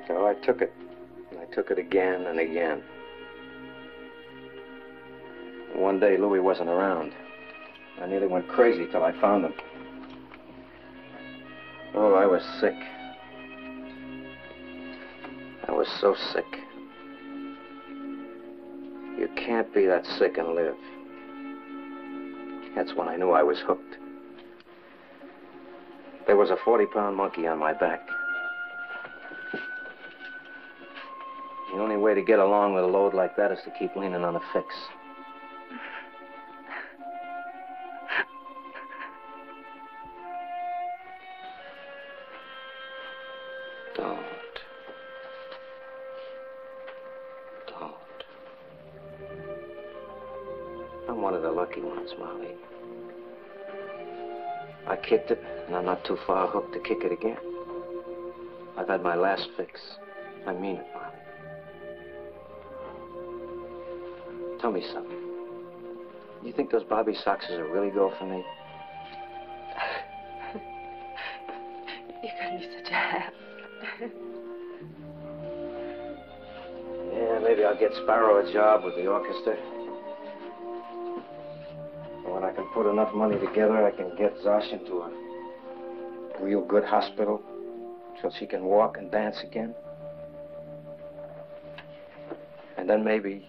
So I took it. And I took it again and again. One day, Louis wasn't around. I nearly went crazy till I found him. Oh, I was sick. I was so sick. You can't be that sick and live. That's when I knew I was hooked. There was a 40-pound monkey on my back. The only way to get along with a load like that is to keep leaning on a fix. Molly. I kicked it, and I'm not too far hooked to kick it again. I've had my last fix. I mean it, Molly. Tell me something. You think those Bobby socks is a really girl for me? You couldn't be such a ass. Yeah, maybe I'll get Sparrow a job with the orchestra. And when I can put enough money together, I can get Zosh into a real good hospital so she can walk and dance again. And then maybe...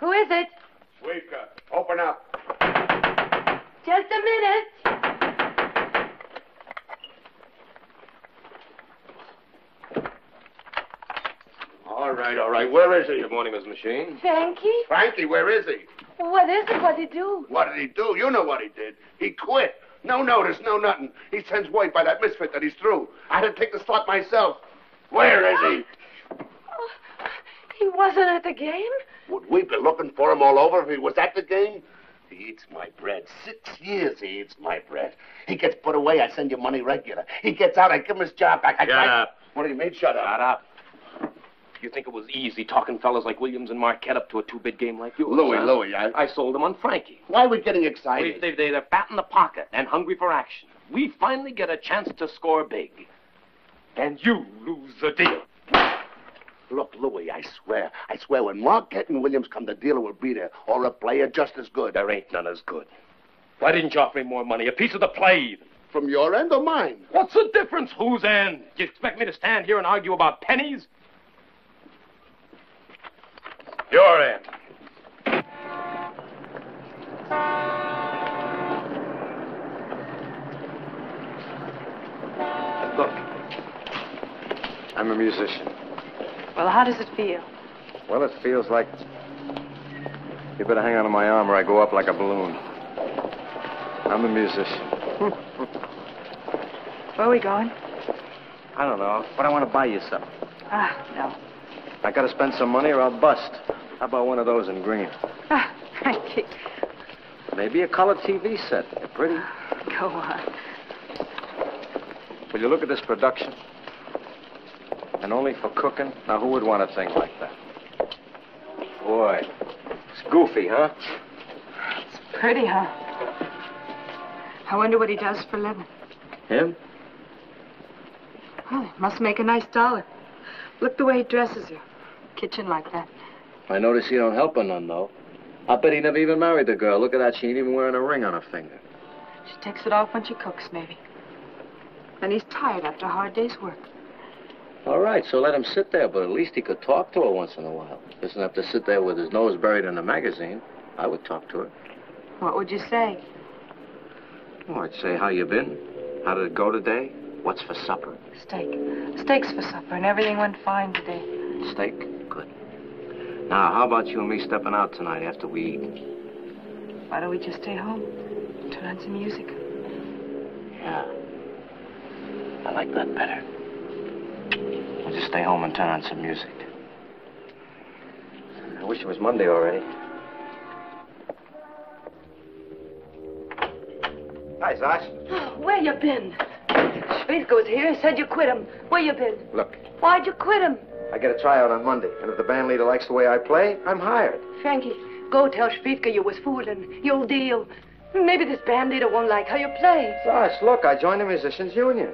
Who is it? Schwiefka, open up. Just a minute. All right, all right. Where is he? Good morning, Miss Machine. Frankie? Frankie, where is he? What is it? What did he do? What did he do? You know what he did. He quit. No notice, no nothing. He sends word by that misfit that he's through. I had to take the slot myself. Where is he? Oh, he wasn't at the game? Would we be looking for him all over if he was at the game? He eats my bread. 6 years he eats my bread. He gets put away, I send you money regular. He gets out, I give him his job back. Shut up. What do you mean, shut up? Shut up. You think it was easy talking fellas like Williams and Marquette up to a two-bid game like you? Louie, I sold them on Frankie. Why are we getting excited? They're fat in the pocket and hungry for action. We finally get a chance to score big. And you lose the deal. Look, Louie, I swear, when Marquette and Williams come, the dealer will be there, or a player just as good. There ain't none as good. Why didn't you offer me more money, a piece of the play, even? From your end or mine? What's the difference, whose end? You expect me to stand here and argue about pennies? Your end. Look, I'm a musician. Well, how does it feel? Well, it feels like... You better hang on to my arm or I go up like a balloon. I'm a musician. Where are we going? I don't know, but I want to buy you something. Ah, no. I got to spend some money or I'll bust. How about one of those in green? Ah, Frankie. Maybe a color TV set. They're pretty. Go on. Will you look at this production? And only for cooking? Now, who would want a thing like that? Boy, it's goofy, huh? It's pretty, huh? I wonder what he does for a living. Him? Well, he must make a nice dollar. Look the way he dresses her. Kitchen like that. I notice he don't help her none, though. I bet he never even married the girl. Look at that. She ain't even wearing a ring on her finger. She takes it off when she cooks, maybe. And he's tired after a hard day's work. All right, so let him sit there, but at least he could talk to her once in a while. He doesn't have to sit there with his nose buried in a magazine. I would talk to her. What would you say? Oh, I'd say, how you been? How did it go today? What's for supper? Steak. Steak's for supper, and everything went fine today. Steak? Good. Now, how about you and me stepping out tonight after we eat? Why don't we just stay home? Turn on some music. Yeah. I like that better. I'll just stay home and turn on some music. I wish it was Monday already. Hi, Zosh. Oh, where you been? Schwiefka was here and said you quit him. Where you been? Look. Why'd you quit him? I get a tryout on Monday, and if the band leader likes the way I play, I'm hired. Frankie, go tell Schwiefka you was fooling. You'll deal. Maybe this band leader won't like how you play. Zosh, look, I joined the musicians' union.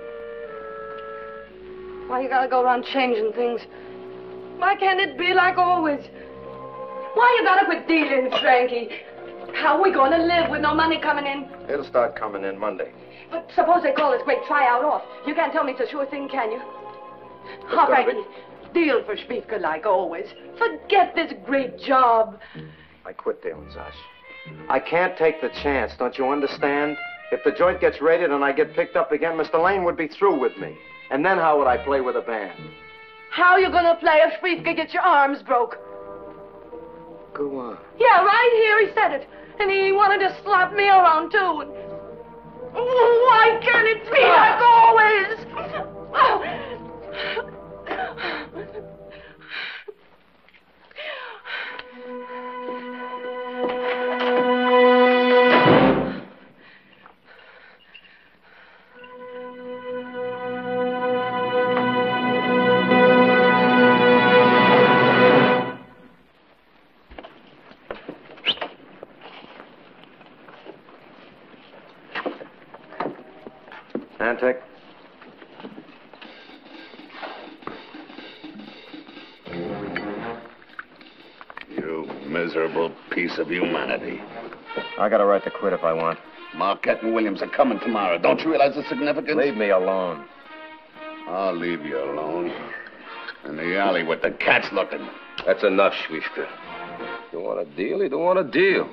Why you gotta go around changing things? Why can't it be like always? Why you gotta quit dealing, Frankie? How are we gonna live with no money coming in? It'll start coming in Monday. But suppose they call this great tryout off. You can't tell me it's a sure thing, can you? All right, deal for Schwiefka like always. Forget this great job. I quit dealing, Zosh. I can't take the chance, don't you understand? If the joint gets raided and I get picked up again, Mr. Lane would be through with me. And then how would I play with a band? How you gonna play if Schwiefka gets your arms broke? Go on. Yeah, right here he said it. And he wanted to slap me around, too. Why can't it be like always? Antek. You miserable piece of humanity. I got a right to quit if I want. Marquette and Williams are coming tomorrow. Don't you realize the significance? Leave me alone. I'll leave you alone. In the alley with the cats looking. That's enough, Schwiefka. You want a deal? You don't want a deal.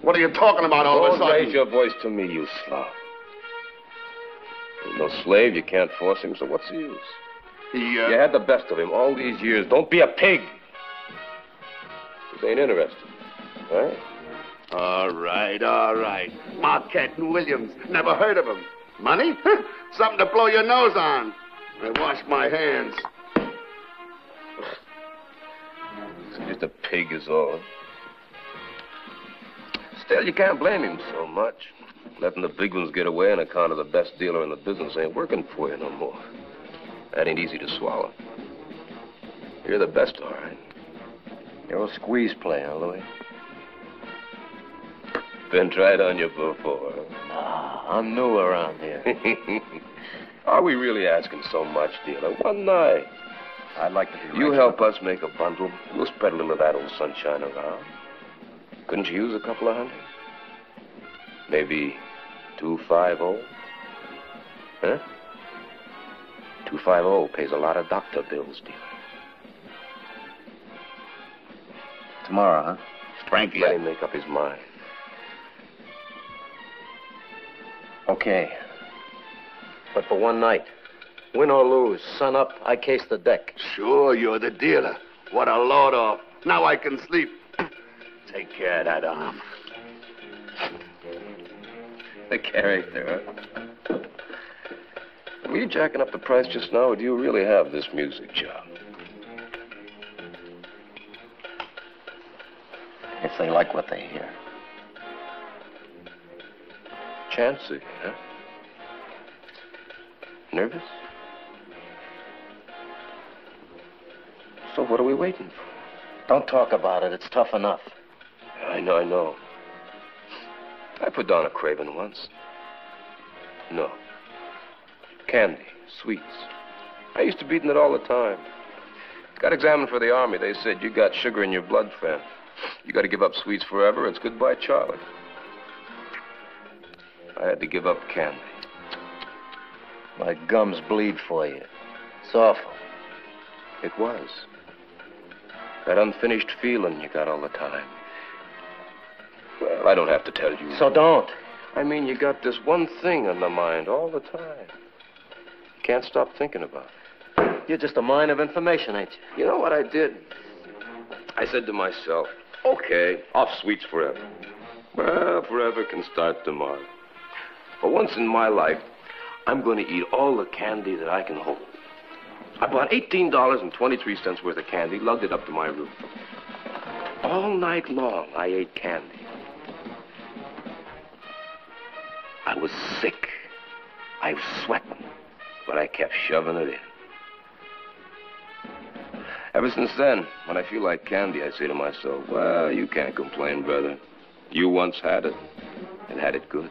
What are you talking about all of a sudden? Don't raise your voice to me, you slob. No slave, you can't force him, so what's the use? You had the best of him all these years. Don't be a pig. This ain't interested, right? All right, all right. Marquette and Williams. Never heard of him. Money? Something to blow your nose on. I wash my hands. Just a pig is all. Still, you can't blame him so much. Letting the big ones get away on account of the best dealer in the business ain't working for you no more. That ain't easy to swallow. You're the best, all right. You're a squeeze player, Louis. Been tried on you before. Nah, I'm new around here. Are we really asking so much, dealer? One night. I'd like to be right. You help us make a bundle. We'll spread a little of that old sunshine around. Couldn't you use a couple of hundred? Maybe 250? Huh? 250 pays a lot of doctor bills, dear. Tomorrow, huh? Frankie. Let him make up his mind. Okay. But for one night, win or lose, sun up, I case the deck. Sure, you're the dealer. What a load off. Now I can sleep. Take care of that arm. The character, huh? Were you jacking up the price just now, or do you really have this music job? If they like what they hear. Chancy, huh? Nervous? So what are we waiting for? Don't talk about it. It's tough enough. I know. I put down a craving once. No. Candy, sweets. I used to be eating it all the time. Got examined for the army. They said, you got sugar in your blood, friend. You got to give up sweets forever. It's goodbye, Charlie. I had to give up candy. My gums bleed for you. It's awful. It was. That unfinished feeling you got all the time. Well, I don't have to tell you. So don't. I mean, you got this one thing on the mind all the time. Can't stop thinking about it. You're just a mine of information, ain't you? You know what I did? I said to myself, okay, off sweets forever. Well, forever can start tomorrow. For once in my life, I'm going to eat all the candy that I can hold. I bought $18.23 worth of candy, lugged it up to my room. All night long, I ate candy. I was sick. I was sweating, but I kept shoving it in. Ever since then, when I feel like candy, I say to myself, well, you can't complain, brother. You once had it, and had it good.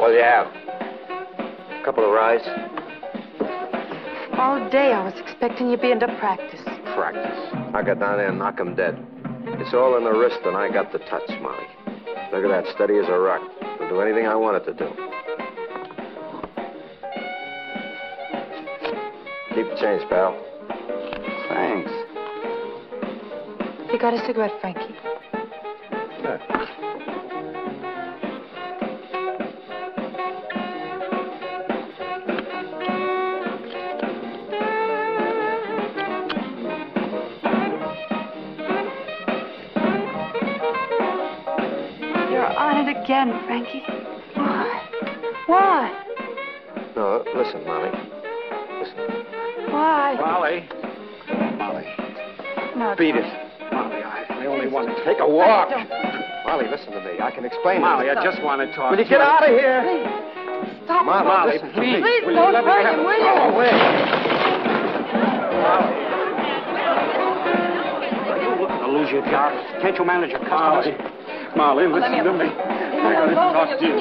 Well, yeah. A couple of rides. All day I was expecting you'd be into practice. Practice? I got down there and knocked him dead. It's all in the wrist and I got the touch, Molly. Look at that, steady as a rock. It'll do anything I want it to do. Keep the change, pal. Thanks. You got a cigarette, Frankie? Yeah. Again, Frankie. Why? Why? No, listen, Molly. Listen. Why? Molly. Molly. No, beat it. Molly, I only want to take a walk. Molly, listen to me. I can explain. Molly, I just want to talk. Will you get out of here? Please. Stop. Molly, please. Please don't hurt him, will you? Go away. Are you looking to lose your job? Can't you manage your cars? Molly, listen to me. I gotta talk to you.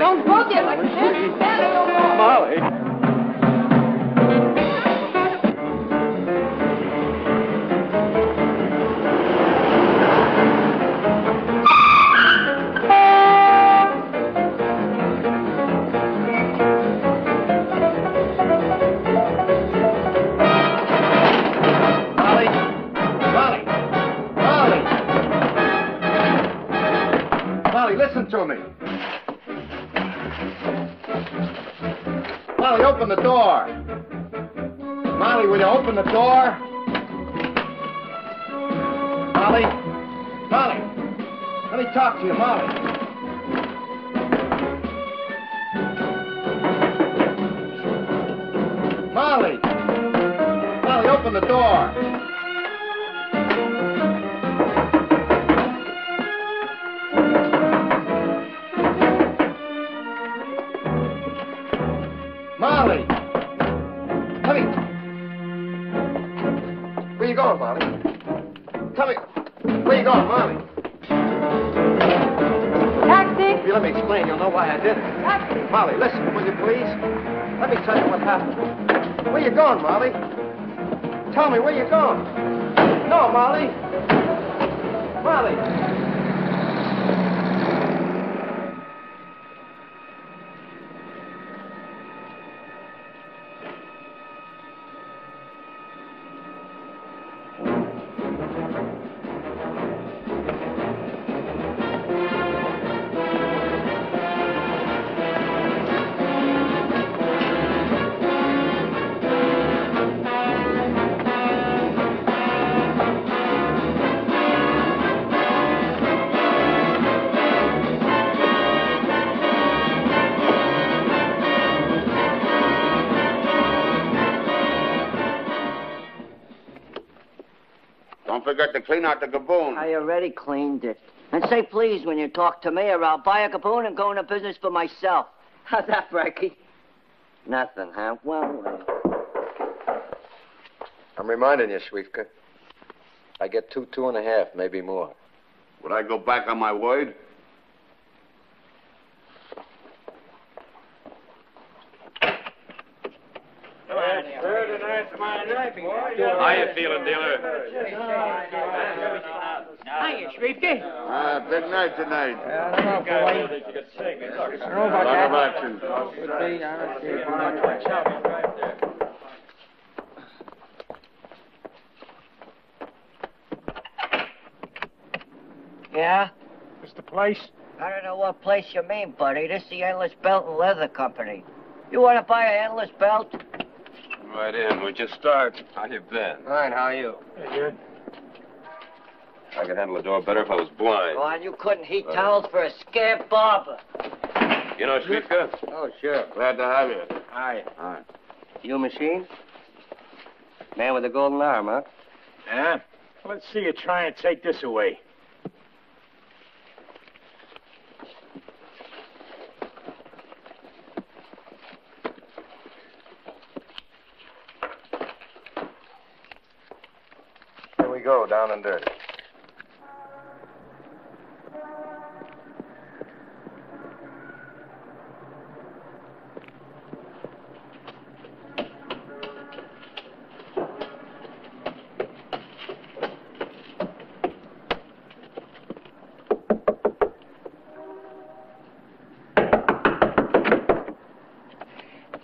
Don't go there. Molly. To me. Molly, open the door. Molly, will you open the door? Molly? Molly, let me talk to you, Molly. Molly! Molly, open the door. Molly, listen, will you please? Let me tell you what happened. Where you going, Molly? Tell me, where you going? No, Molly. Molly. Forgot to clean out the gaboon. I already cleaned it. And say please when you talk to me, or I'll buy a gaboon and go into business for myself. How's that, Frankie? Nothing, huh? Well, I'm reminding you, Schwiefka. I get two and a half, maybe more. Would I go back on my word? Hiya, feeling dealer. Hiya, Schwiefka. Big night tonight. Yeah? This the place? I don't know what place you mean, buddy. This is the Endless Belt and Leather Company. You want to buy an Endless Belt? Right in. We just started. How you been? Fine. How are you? Hey, good. I could handle the door better if I was blind. Oh, and you couldn't heat towels for a scamp barber. You know Schwiefka? Oh, sure. Glad to have you. Hi. Hi. You Machine? Man with a golden arm, huh? Yeah. Well, let's see you try and take this away. Go down and dirty.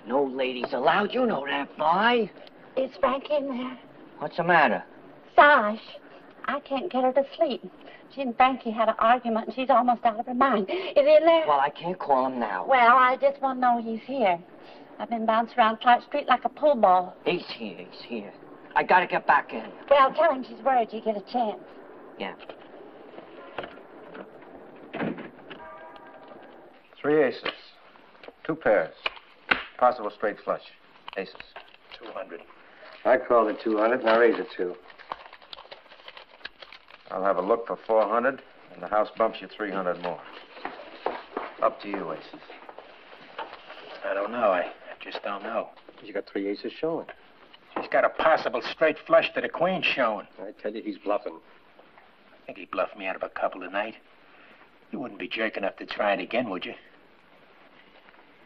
No ladies allowed, you know that, Vi. It's Frankie in there. What's the matter? Zosh, I can't get her to sleep. She and Frankie had an argument, and she's almost out of her mind. Is he in there? Well, I can't call him now. Well, I just want to know he's here. I've been bouncing around Clark Street like a pool ball. He's here, he's here. I gotta get back in. Well, tell him she's worried you get a chance. Yeah. 3 aces. 2 pairs. Possible straight flush. Aces. 200. I called it 200, and I raised it 2. I'll have a look for 400, and the house bumps you 300 more. Up to you, aces. I don't know. I just don't know. You got 3 aces showing. He's got a possible straight flush to the queen showing. I tell you, he's bluffing. I think he bluffed me out of a couple tonight. You wouldn't be jerk enough to try it again, would you?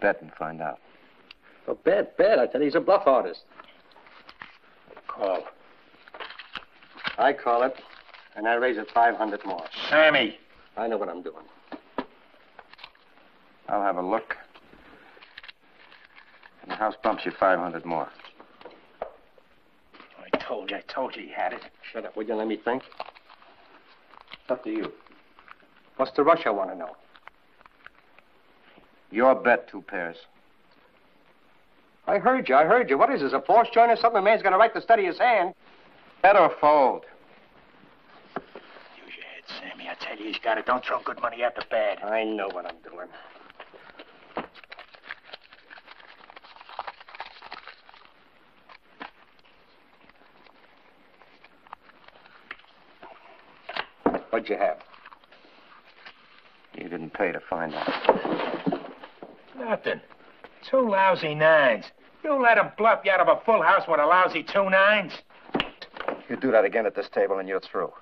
Bet and find out. Oh, bet. I tell you, he's a bluff artist. Call. I call it. And I raise it 500 more. Sammy! I know what I'm doing. I'll have a look. And the house bumps you 500 more. I told you he had it. Shut up, would you let me think? It's up to you. What's the rush, I want to know? Your bet, 2 pairs. I heard you. What is this, a force joint or something? The man's got a right to study his hand. Bet or fold? Sammy, I tell you, he's got it. Don't throw good money after bad. I know what I'm doing. What'd you have? You didn't pay to find out. Nothing. 2 lousy 9s. You let him bluff you out of a full house with a lousy 2 9s? You do that again at this table and you're through.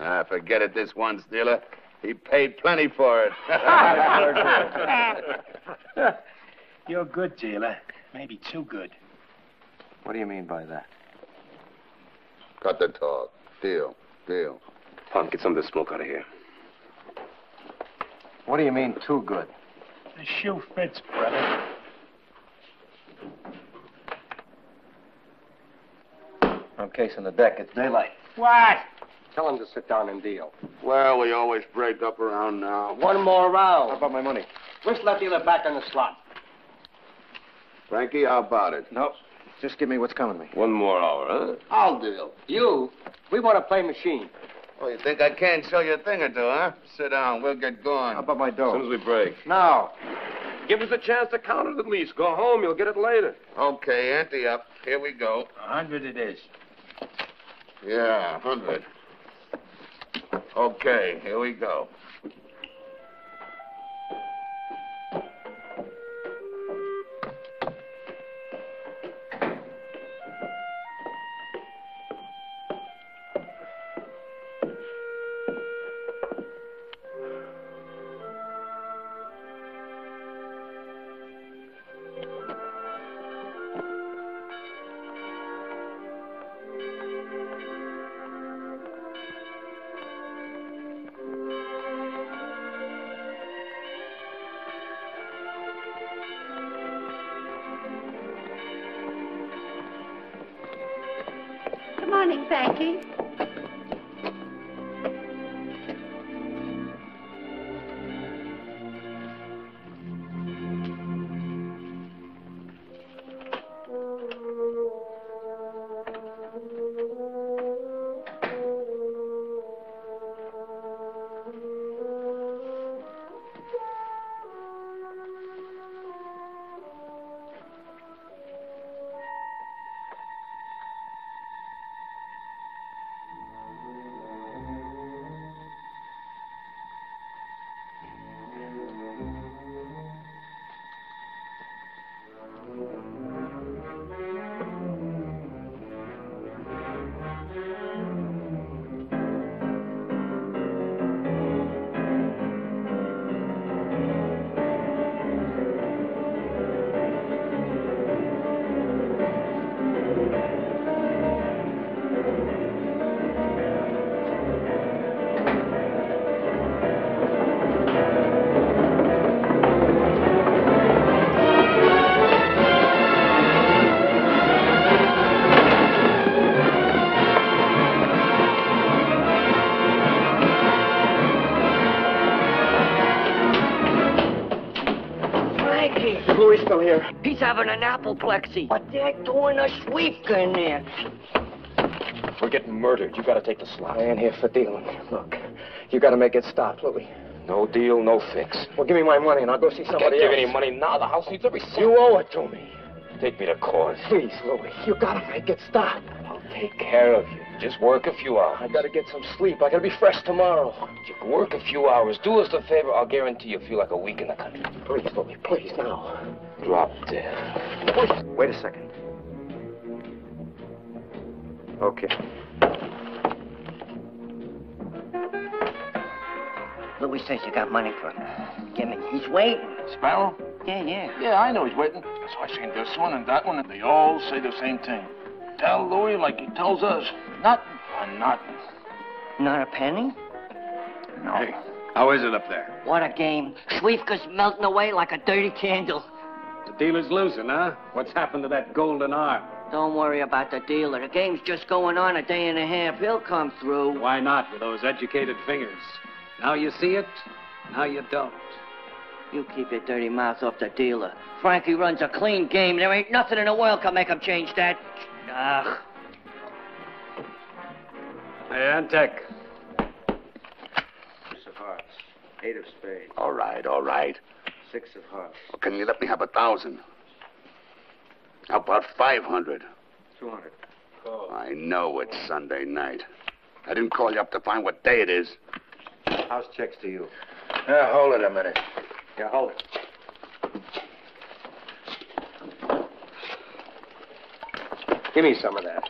Ah, forget it this once, dealer. He paid plenty for it. You're good, dealer. Maybe too good. What do you mean by that? Cut the talk. Deal. Punk, get some of the smoke out of here. What do you mean too good? The shoe fits, brother. I'm casing the deck. It's daylight. What? Tell him to sit down and deal. Well, we always break up around now. One more round. How about my money? Whisk that dealer back on the slot. Frankie, how about it? Nope. Just give me what's coming to me. One more hour, huh? I'll deal. You? We want to play machine. Oh, you think I can't show you a thing or two, huh? Sit down. We'll get going. How about my dough? As soon as we break. Now. Give us a chance to count it at least. Go home. You'll get it later. Okay, ante up. Here we go. 100 it is. Yeah, 100. Okay, here we go. morning, Frankie. Having an apoplexy. What the heck doing a Schwiefka in there? We're getting murdered. You gotta take the slot. I ain't here for dealing. Look, you gotta make it stop, Louie. No deal, no fix. Well, give me my money and I'll go see somebody else. Can't give any money now. The house needs every cent. You owe it to me. Take me to court. Please, Louie, you gotta make it stop. I'll take care of you. Just work a few hours. I gotta get some sleep. I gotta be fresh tomorrow. Work a few hours. Do us the favor. I'll guarantee you feel like a week in the country. Please, Louie, please, now. Drop dead. Wait a second. Okay. Louie says you got money for him. Give me. He's waiting. Sparrow? Yeah. Yeah, I know he's waiting. So I seen this one and that one, and they all say the same thing. Tell Louie like he tells us. Nothing on nothing. Not a penny? No. Hey, how is it up there? What a game. Schwiefka's melting away like a dirty candle. The dealer's losing, huh? What's happened to that golden arm? Don't worry about the dealer. The game's just going on a day and a half. He'll come through. Why not with those educated fingers? Now you see it, now you don't. You keep your dirty mouth off the dealer. Frankie runs a clean game. There ain't nothing in the world can make him change that. Ugh. Hey, Antek. Six of hearts. Eight of spades. All right. Six of hearts. Well, can you let me have 1,000? How about 500? 200. Call. I know it's Sunday night. I didn't call you up to find what day it is. House checks to you. Yeah, hold it a minute. Yeah, hold it. Give me some of that.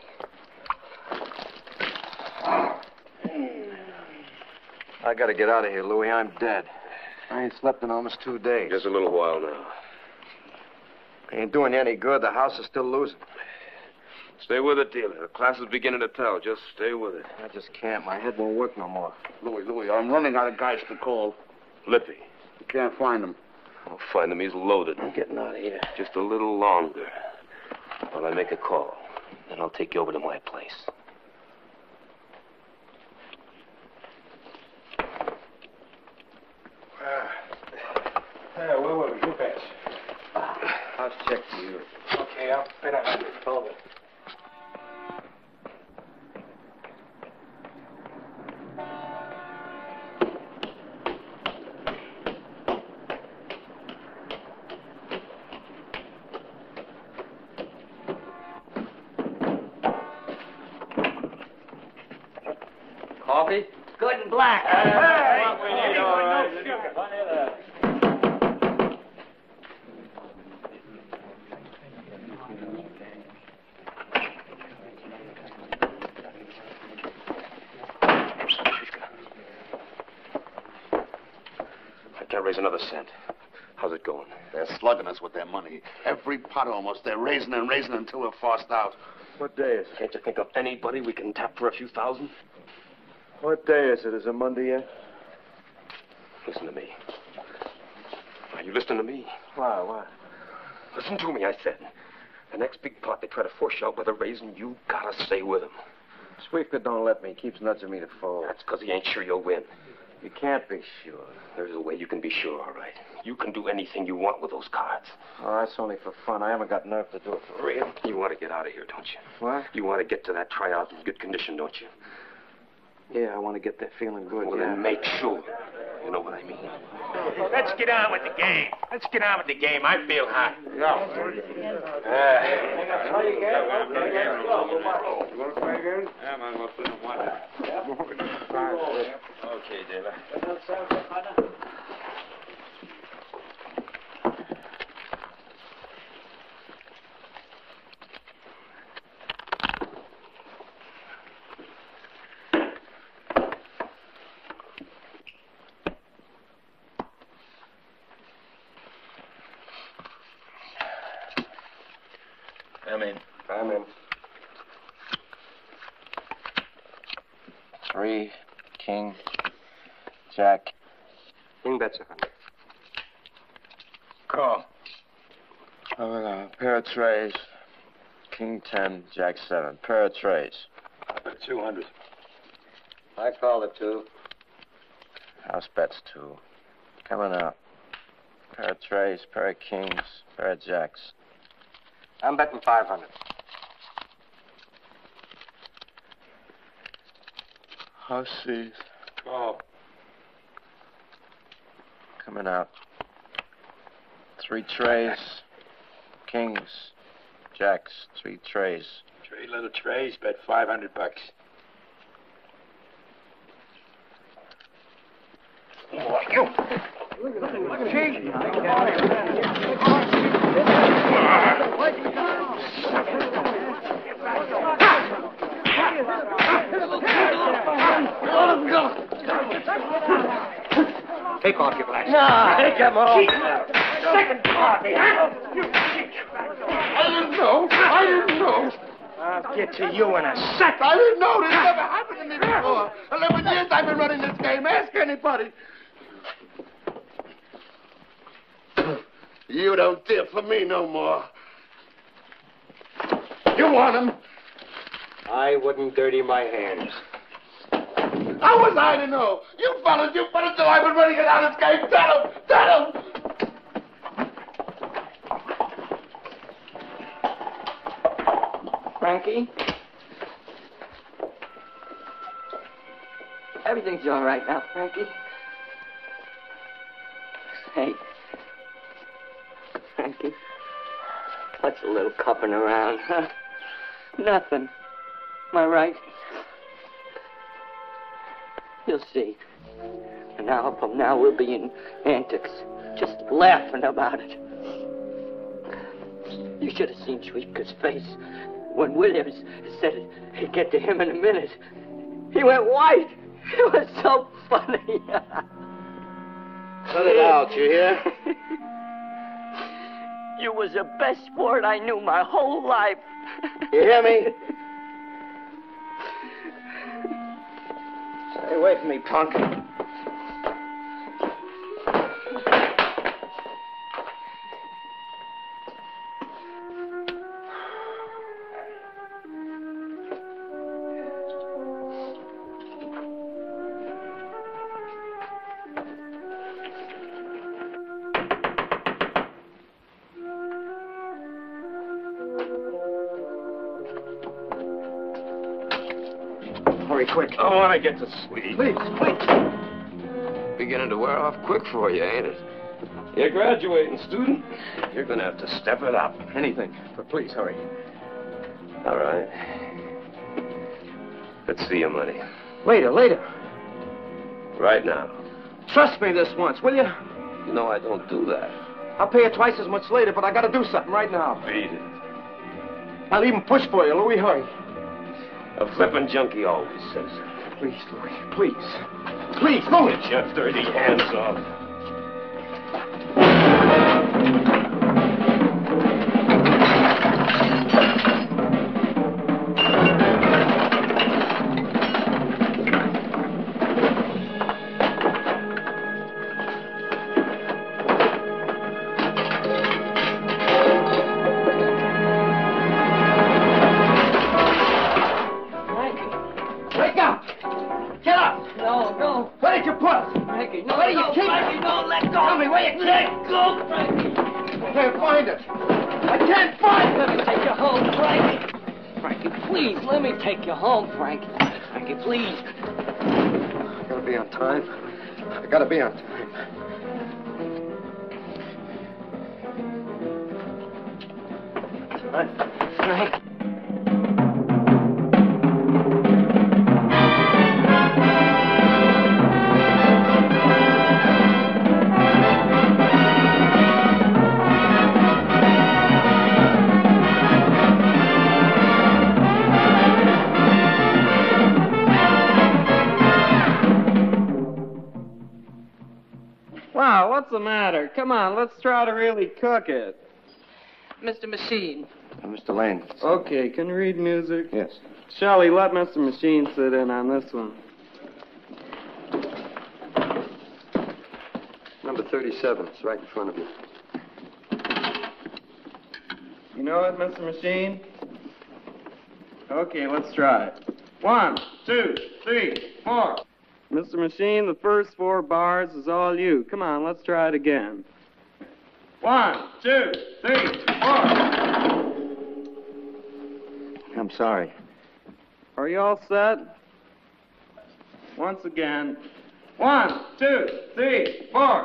I gotta get out of here, Louie. I'm dead. I ain't slept in almost 2 days. Just a little while now. Ain't doing you any good. The house is still losing. Stay with it, dealer. The class is beginning to tell. Just stay with it. I just can't. My head won't work no more. Louie, I'm running out of guys to call. Lippy. You can't find him. I'll find him. He's loaded. I'm getting out of here. Just a little longer. While I make a call. Then I'll take you over to my place. Where were we? Who bets? I'll check for you. Okay, I'll bet 100. Hold it. Coffee? Good and black. Another cent. How's it going? They're slugging us with their money. Every pot almost. They're raising until we're forced out. What day is it? Can't you think of anybody we can tap for a few thousand? What day is it? Is it Monday yet? Listen to me. Are you listening to me? Why? Listen to me, I said. The next big pot they try to force out with a raising, you gotta stay with them. Schwiefka don't let me. Keeps nudging me to fold. That's because he ain't sure you'll win. You can't be sure. There's a way you can be sure, all right. You can do anything you want with those cards. Oh, that's only for fun. I haven't got nerve to do it for real. You want to get out of here, don't you? What? You want to get to that tryout in good condition, don't you? Yeah, I want to get that feeling good. Well, yeah. Then make sure. You know what I mean. Let's get on with the game. Let's get on with the game. I feel hot. No. You want to play again? Yeah, man, we'll play one. Okay, David. I'm in. 3, king, jack. King bets 100. Call. I'm in a pair of trays. King 10, jack 7. Pair of trays. I bet 200. I call the 2. House bets 2. Coming out. Pair of trays, pair of kings, pair of jacks. I'm betting 500. House sees. Call. Coming out. 3 trays. Kings. Jacks. 3 trays. 3 little trays. Bet 500 bucks. Oh, you. Take off your glasses. No, take them off. Second party, huh? I didn't know. I'll get to you in a second. I didn't know. This never happened to me before. 11 years I've been running this game. Ask anybody. You don't deal for me no more. You want him? I wouldn't dirty my hands. How was I to know? You fellas know I've been running it out of this game. Tell him! Frankie? Everything's all right now, Frankie. Hey. Frankie. What's a little cupping around, huh? Nothing. Am I right? You'll see. An hour from now, we'll be in Antics, just laughing about it. You should have seen Schwiefka's face when Williams said it, he'd get to him in a minute. He went white. It was so funny. Cut it out, you hear? You was the best sport I knew my whole life. You hear me? Stay away from me, punk. Quick. I want to get to sleep. Please, quick. Beginning to wear off quick for you, ain't it? You're graduating, student. You're going to have to step it up. Anything. But please, hurry. All right. Let's see your money. Later. Right now. Trust me this once, will you? You know I don't do that. I'll pay you twice as much later, but I got to do something right now. Beat it. I'll even push for you, Louie. Hurry. A flippin' junkie always says that. Please, Louie, please, Louie! Get your dirty hands off. find it. I can't find it. Let me take you home, Frankie. Frankie, please, let me take you home, Frankie. Frankie, please. I gotta be on time. I gotta be on time. Right. Wow, what's the matter? Come on, let's try to really cook it. Mr. Machine. Mr. Lane. Okay, can you read music? Yes. Shelley, let Mr. Machine sit in on this one. Number 37, it's right in front of you. You know it, Mr. Machine? Okay, let's try it. 1, 2, 3, 4. Mr. Machine, the first 4 bars is all you. Come on, let's try it again. 1, 2, 3, 4. I'm sorry. Are you all set? Once again. 1, 2, 3, 4.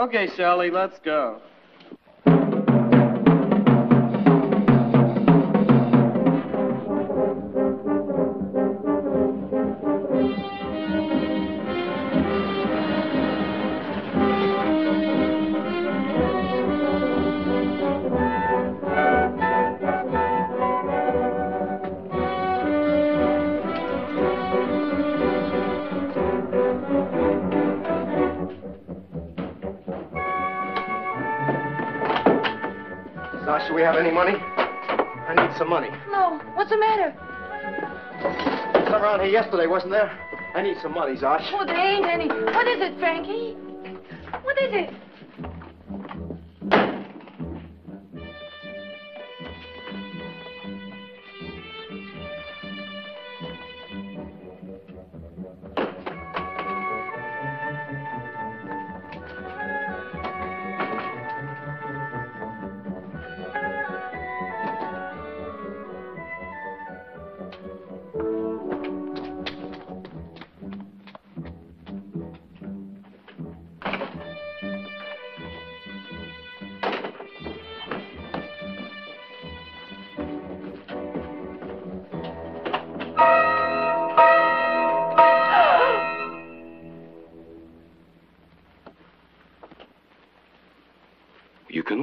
Okay, Shelley, let's go. Do we have any money? I need some money. No. What's the matter? It was around here yesterday, wasn't there? I need some money, Zosh. Oh, there ain't any. What is it, Frankie? What is it?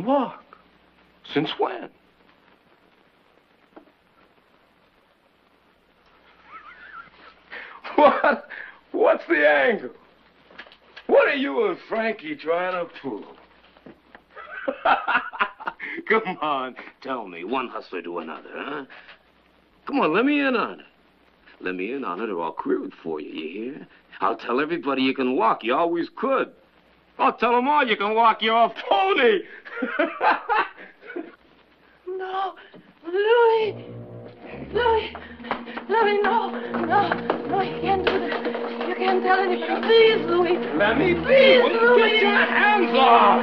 Walk. Since when? What? What's the angle? What are you and Frankie trying to pull? Come on, tell me, one hustler to another, huh? Come on, let me in on it. Let me in on it or I'll queer it for you, you hear? I'll tell everybody you can walk, you always could. I'll tell them all you can walk your pony. No, Louie, no, you can't do that. You can't tell anybody. Please, Louie. Let me be. Please, Louie. Get your hands off.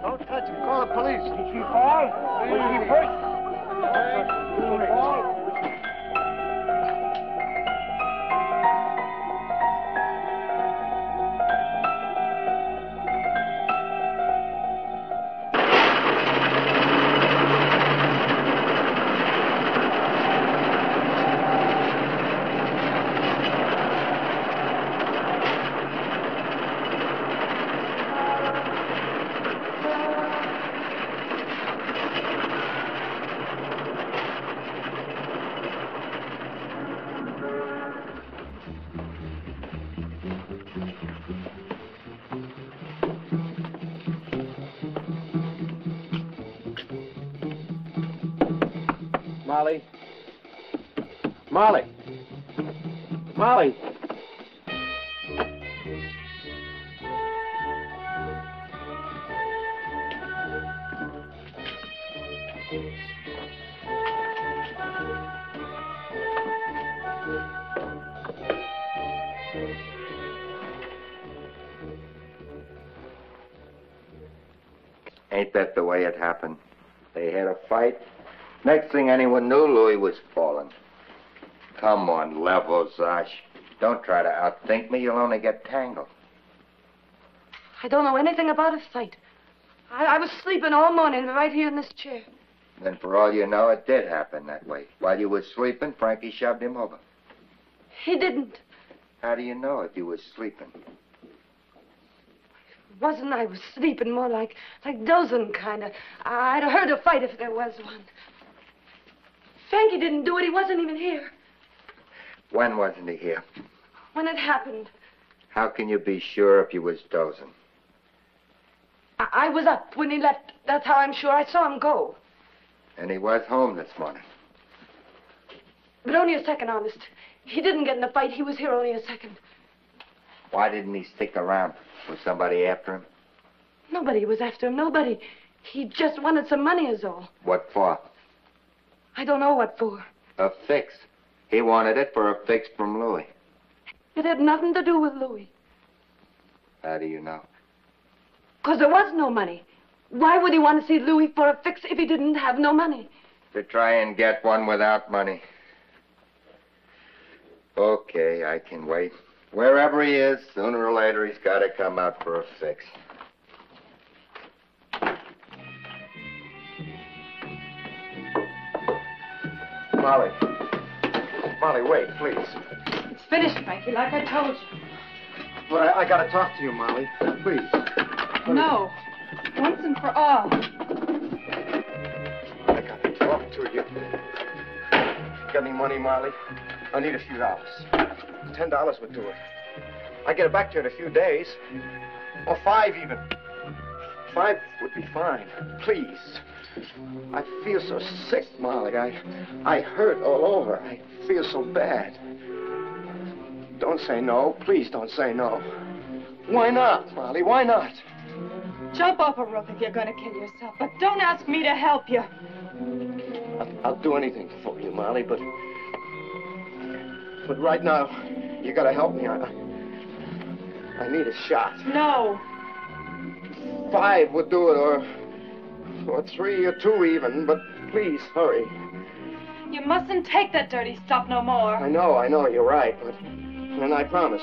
Don't touch him. Call the police. Did you call? Did he first? Did you call? Molly? Molly! Molly! Ain't that the way it happened? They had a fight. Next thing anyone knew, Louis was falling. Come on, level, Zosh. Don't try to outthink me. You'll only get tangled. I don't know anything about a fight. I was sleeping all morning right here in this chair. Then for all you know, it did happen that way. While you were sleeping, Frankie shoved him over. He didn't. How do you know if you were sleeping? Wasn't I was sleeping, more like dozing, kind of. I'd have heard a fight if there was one. Frankie didn't do it. He wasn't even here. When wasn't he here? When it happened. How can you be sure if you was dozing? I was up when he left. That's how I'm sure. I saw him go. And he was home this morning. But only a second, honest. He didn't get in a fight. He was here only a second. Why didn't he stick around? Was somebody after him? Nobody was after him, nobody. He just wanted some money is all. What for? I don't know what for. A fix. He wanted it for a fix from Louis. It had nothing to do with Louis. How do you know? Because there was no money. Why would he want to see Louis for a fix if he didn't have no money? To try and get one without money. Okay, I can wait. Wherever he is, sooner or later, he's got to come out for a fix. Molly. Molly, wait, please. It's finished, Frankie, like I told you. Well, I got to talk to you, Molly. Please. No. Once and for all. I got to talk to you. Got any money, Molly? I need a few dollars. $10 would do it. I get it back to you in a few days. Or $5 even. $5 would be fine. Please. I feel so sick, Molly. I hurt all over. I feel so bad. Don't say no. Please don't say no. Why not, Molly? Why not? Jump off a roof if you're going to kill yourself, but don't ask me to help you. I'll do anything for you, Molly, but right now, you gotta help me. I need a shot. No. $5 would do it, or $3 or $2 even, but please, hurry. You mustn't take that dirty stuff no more. I know, you're right, but, and I promise.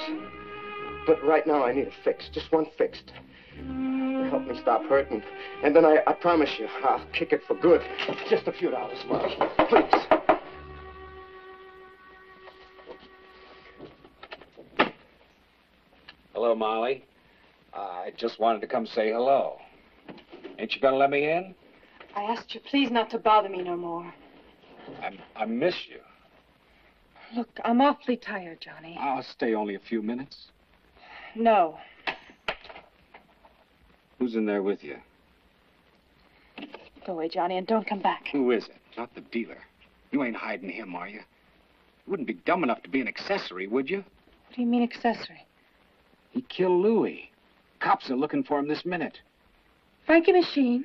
But right now I need a fix, just one fixed. Help me stop hurting, and then I promise you, I'll kick it for good. Just a few dollars, Molly, please. Hello, Molly. I just wanted to come say hello. Ain't you gonna let me in? I asked you please not to bother me no more. I miss you. Look, I'm awfully tired, Johnny. I'll stay only a few minutes. No. Who's in there with you? Go away, Johnny, and don't come back. Who is it? Not the dealer. You ain't hiding him, are you? You wouldn't be dumb enough to be an accessory, would you? What do you mean, accessory? He killed Louis. Cops are looking for him this minute. Frankie Machine.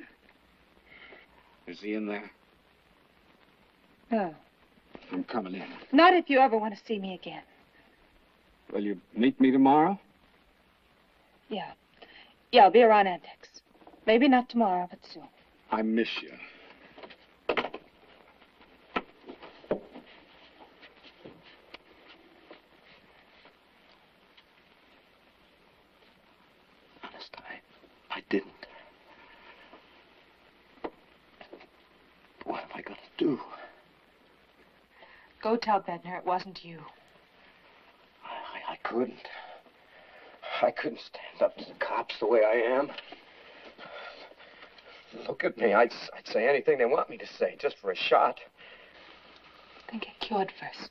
Is he in there? No. I'm coming in. Not if you ever want to see me again. Will you meet me tomorrow? Yeah. Yeah, I'll be around Antek's. Maybe not tomorrow, but soon. I miss you. Go tell Bednar it wasn't you. I couldn't. I couldn't stand up to the cops the way I am. Look at me. I'd say anything they want me to say, just for a shot. Then get cured first.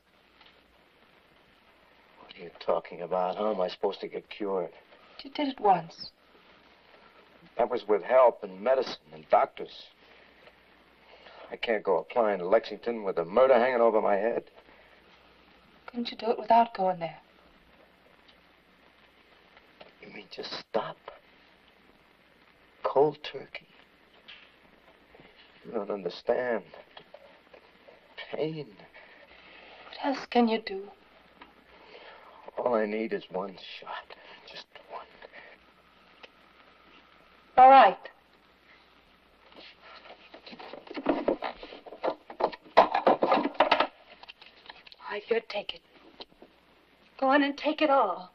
What are you talking about? How am I supposed to get cured? You did it once. That was with help and medicine and doctors. I can't go applying to Lexington with a murder hanging over my head. Couldn't you do it without going there? You mean just stop? Cold turkey? You don't understand. Pain. What else can you do? All I need is one shot. Just one. All right. I should take it. Go on and take it all.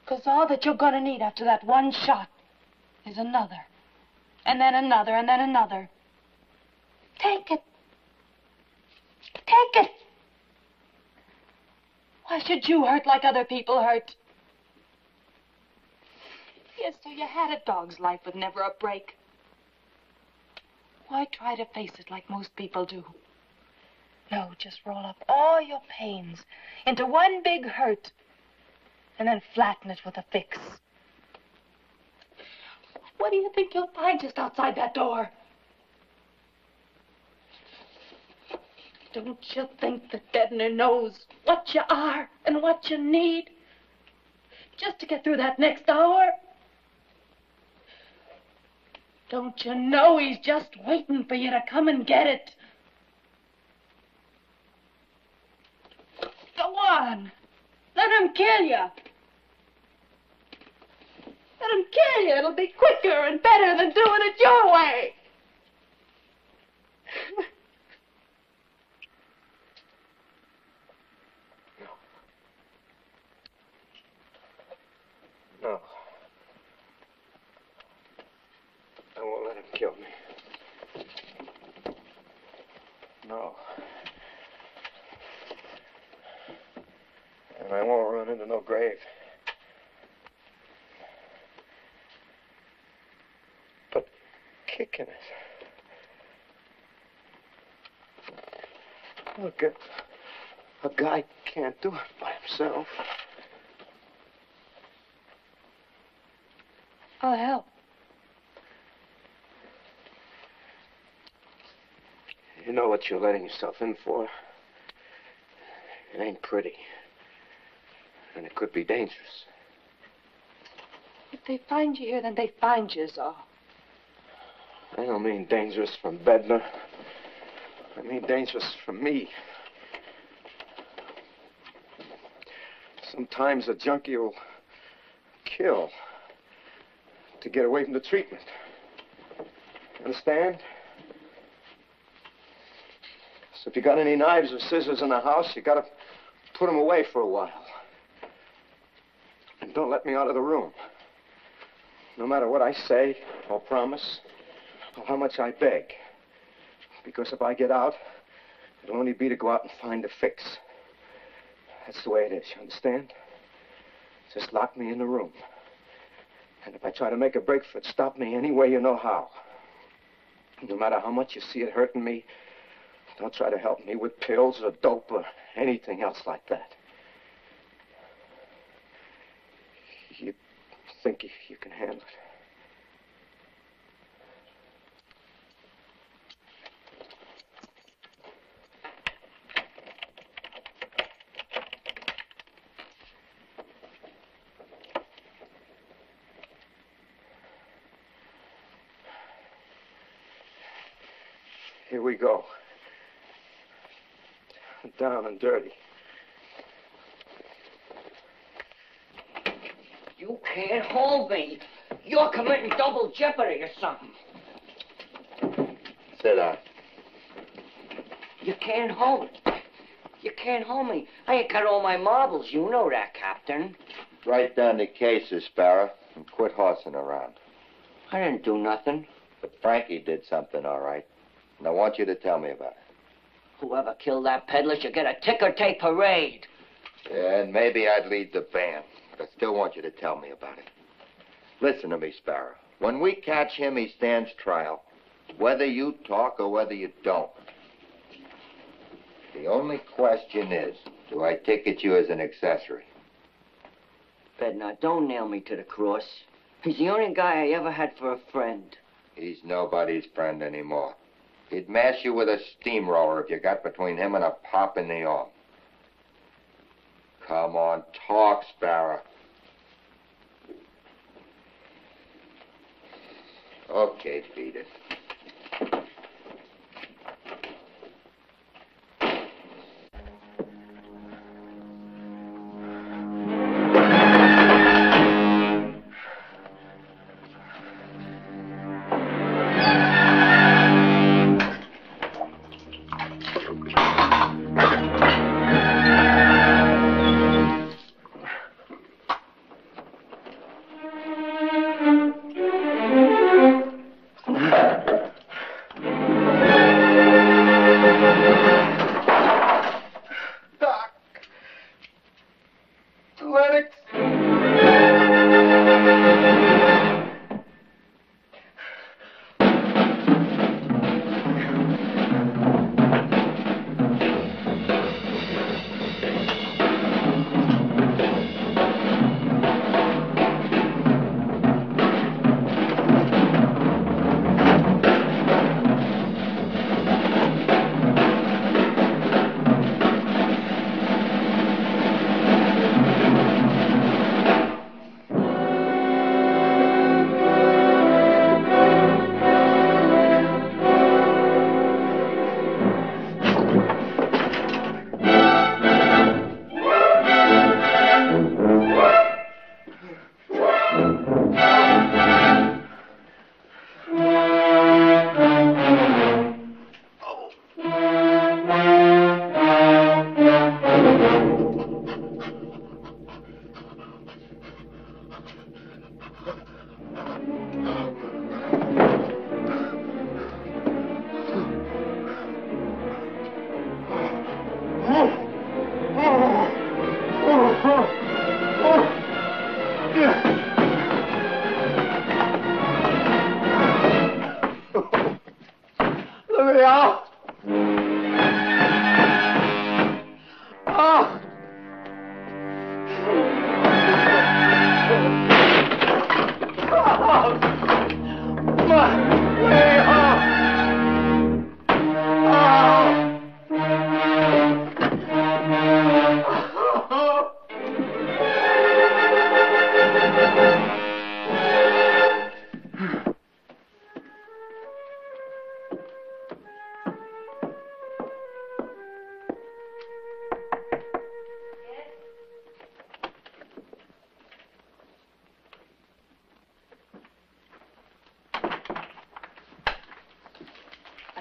Because all that you're going to need after that one shot is another. And then another, and then another. Take it. Take it. Why should you hurt like other people hurt? Yes, so you had a dog's life with never a break. Why try to face it like most people do? No, just roll up all your pains into one big hurt and then flatten it with a fix. What do you think you'll find just outside that door? Don't you think the deadener knows what you are and what you need just to get through that next hour? Don't you know he's just waiting for you to come and get it? Go on. Let him kill you. Let him kill you. It'll be quicker and better than doing it your way. No. I won't let him kill me. No. And I won't run into no grave. But kicking it. Look, a guy can't do it by himself. I'll help. You know what you're letting yourself in for? It ain't pretty. And it could be dangerous. If they find you here, then they find you, Zosh. I don't mean dangerous from Bednar. I mean dangerous from me. Sometimes a junkie will kill to get away from the treatment. Understand? So if you got any knives or scissors in the house, you gotta put them away for a while. And don't let me out of the room. No matter what I say or promise or how much I beg. Because if I get out, it'll only be to go out and find a fix. That's the way it is, you understand? Just lock me in the room. And if I try to make a break for it, stop me any way you know how. No matter how much you see it hurting me, don't try to help me with pills or dope or anything else like that. You think you can handle it? Here we go. Down and dirty. You can't hold me. You're committing double jeopardy or something. Sit down. You can't hold it. You can't hold me. I ain't got all my marbles. You know that, Captain. Write down the cases, Sparrow, and quit horsing around. I didn't do nothing. But Frankie did something, all right. And I want you to tell me about it. Whoever killed that peddler should get a ticker tape parade. Yeah, and maybe I'd lead the band. But I still want you to tell me about it. Listen to me, Sparrow. When we catch him, he stands trial. Whether you talk or whether you don't. The only question is, do I ticket you as an accessory? Bednar, don't nail me to the cross. He's the only guy I ever had for a friend. He's nobody's friend anymore. He'd mash you with a steamroller if you got between him and a pop in the arm. Come on, talk, Sparrow. Okay, beat it.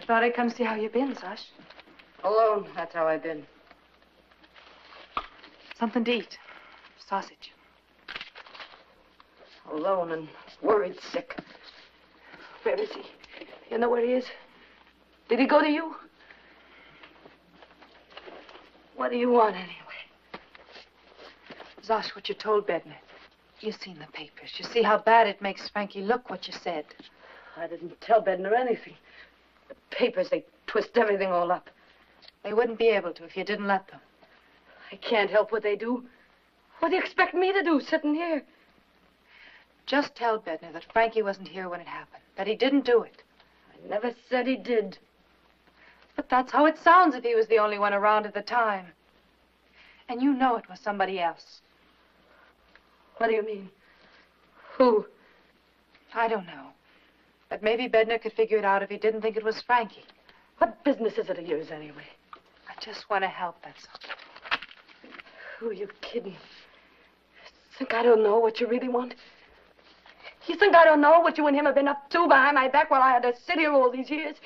Thought I'd come see how you've been, Zosh. Alone, that's how I've been. Something to eat. Sausage. Alone and worried sick. Where is he? You know where he is? Did he go to you? What do you want, anyway? Zosh, what you told Bednar. You've seen the papers. You see how bad it makes Frankie look, what you said. I didn't tell Bednar anything. The papers, they twist everything all up. They wouldn't be able to if you didn't let them. I can't help what they do. What do you expect me to do, sitting here? Just tell Bednar that Frankie wasn't here when it happened, that he didn't do it. I never said he did. But that's how it sounds if he was the only one around at the time. And you know it was somebody else. What do you mean? Who? I don't know. But maybe Bednar could figure it out if he didn't think it was Frankie. What business is it of yours, anyway? I just want to help, that's all. Who are you kidding? You think I don't know what you really want? You think I don't know what you and him have been up to behind my back while I had to sit here all these years?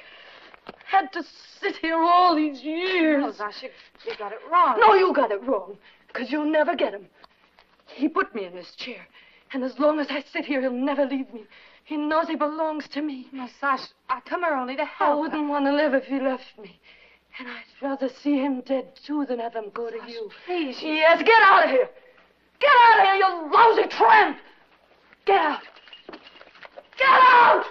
Had to sit here all these years. No, Zosh, you got it wrong. No, you got it wrong, because you'll never get him. He put me in this chair, and as long as I sit here, he'll never leave me. He knows he belongs to me. No, Zosh, I come here only to help. I wouldn't want to live if he left me. And I'd rather see him dead, too, than have him go to you. Please. Yes, get out of here. Get out of here, you lousy tramp. Get out. Get out!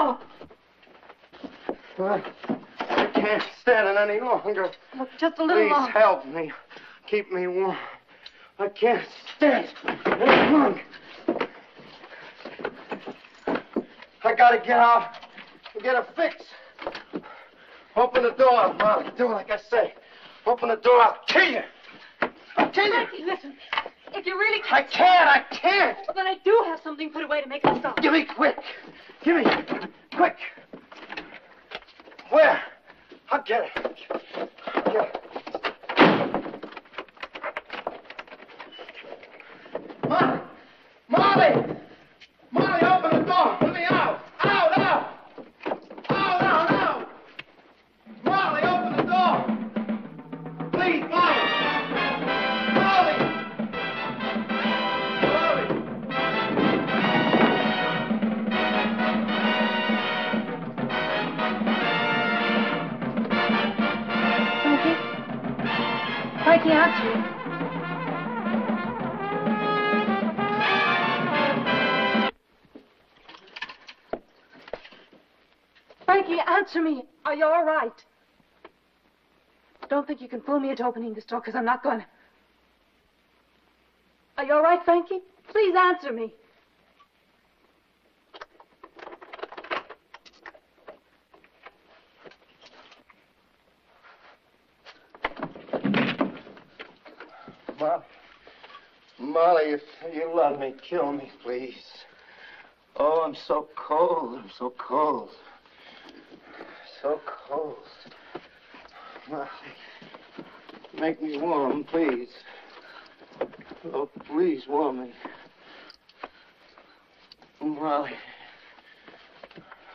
now? Well, I can't stand it any longer. Look, just a little longer. Please help me. Keep me warm. I can't stand it any longer. I gotta get out and get a fix. Open the door, Molly. Do like I say. Open the door, I'll kill you. I'll kill you. Frankie, listen. If you really can't... I can't. Well, then I do have something put away to make it stop. Give me quick. Give me quick. Where? I'll get it. I'll get it. Molly! Molly! Molly, open the door. Let me out. Out, out. Out, out, out. Molly, open the door. Please, Molly. Frankie, aren't you? Frankie, answer me. Are you all right? Don't think you can fool me into opening this door, because I'm not going to. Are you all right, Frankie? Please answer me. Molly, if you love me, kill me, please. Oh, I'm so cold. I'm so cold. So cold. Molly, make me warm, please. Oh, please warm me. Molly.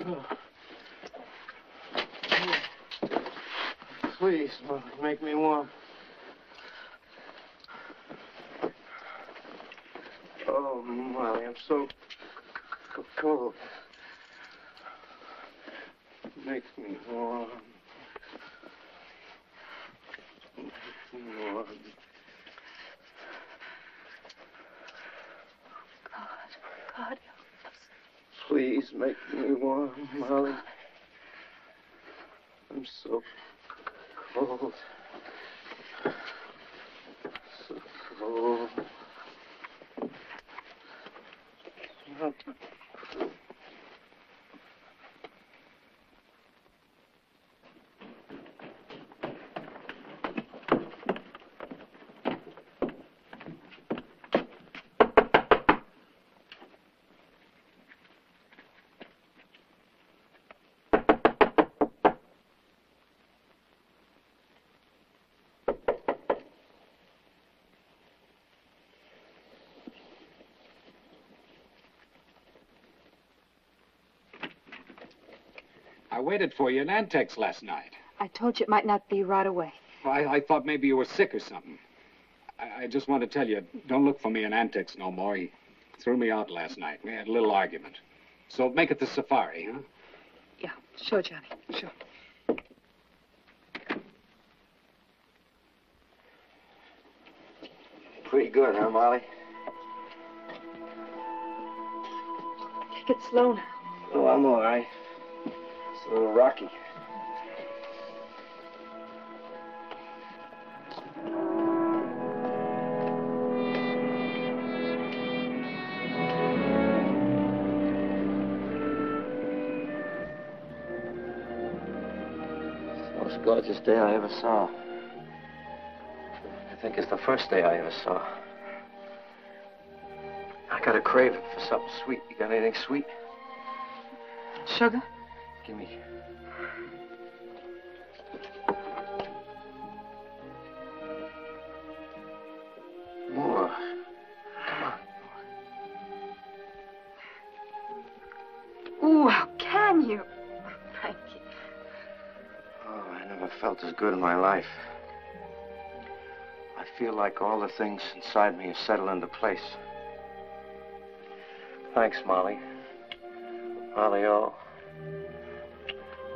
Oh. Please, Molly, make me warm. Oh, Molly, I'm so cold. Makes me warm. Makes me warm. God, God. Please make me warm, Molly. I'm so cold. So cold. I waited for you in Antek's last night. I told you it might not be right away. Well, I thought maybe you were sick or something. I just want to tell you, don't look for me in Antek's no more. He threw me out last night. We had a little argument. So make it the safari, huh? Yeah, sure, Johnny, sure. Pretty good, huh, Molly? Take it slow now. Oh, I'm all right. A little rocky. It's the most gorgeous day I ever saw. I think it's the first day I ever saw. I got a craving for something sweet. You got anything sweet? Sugar? Give me. More. Come on. Ooh, how can you? Thank you. Oh, I never felt as good in my life. I feel like all the things inside me have settled into place. Thanks, Molly. Molly, oh.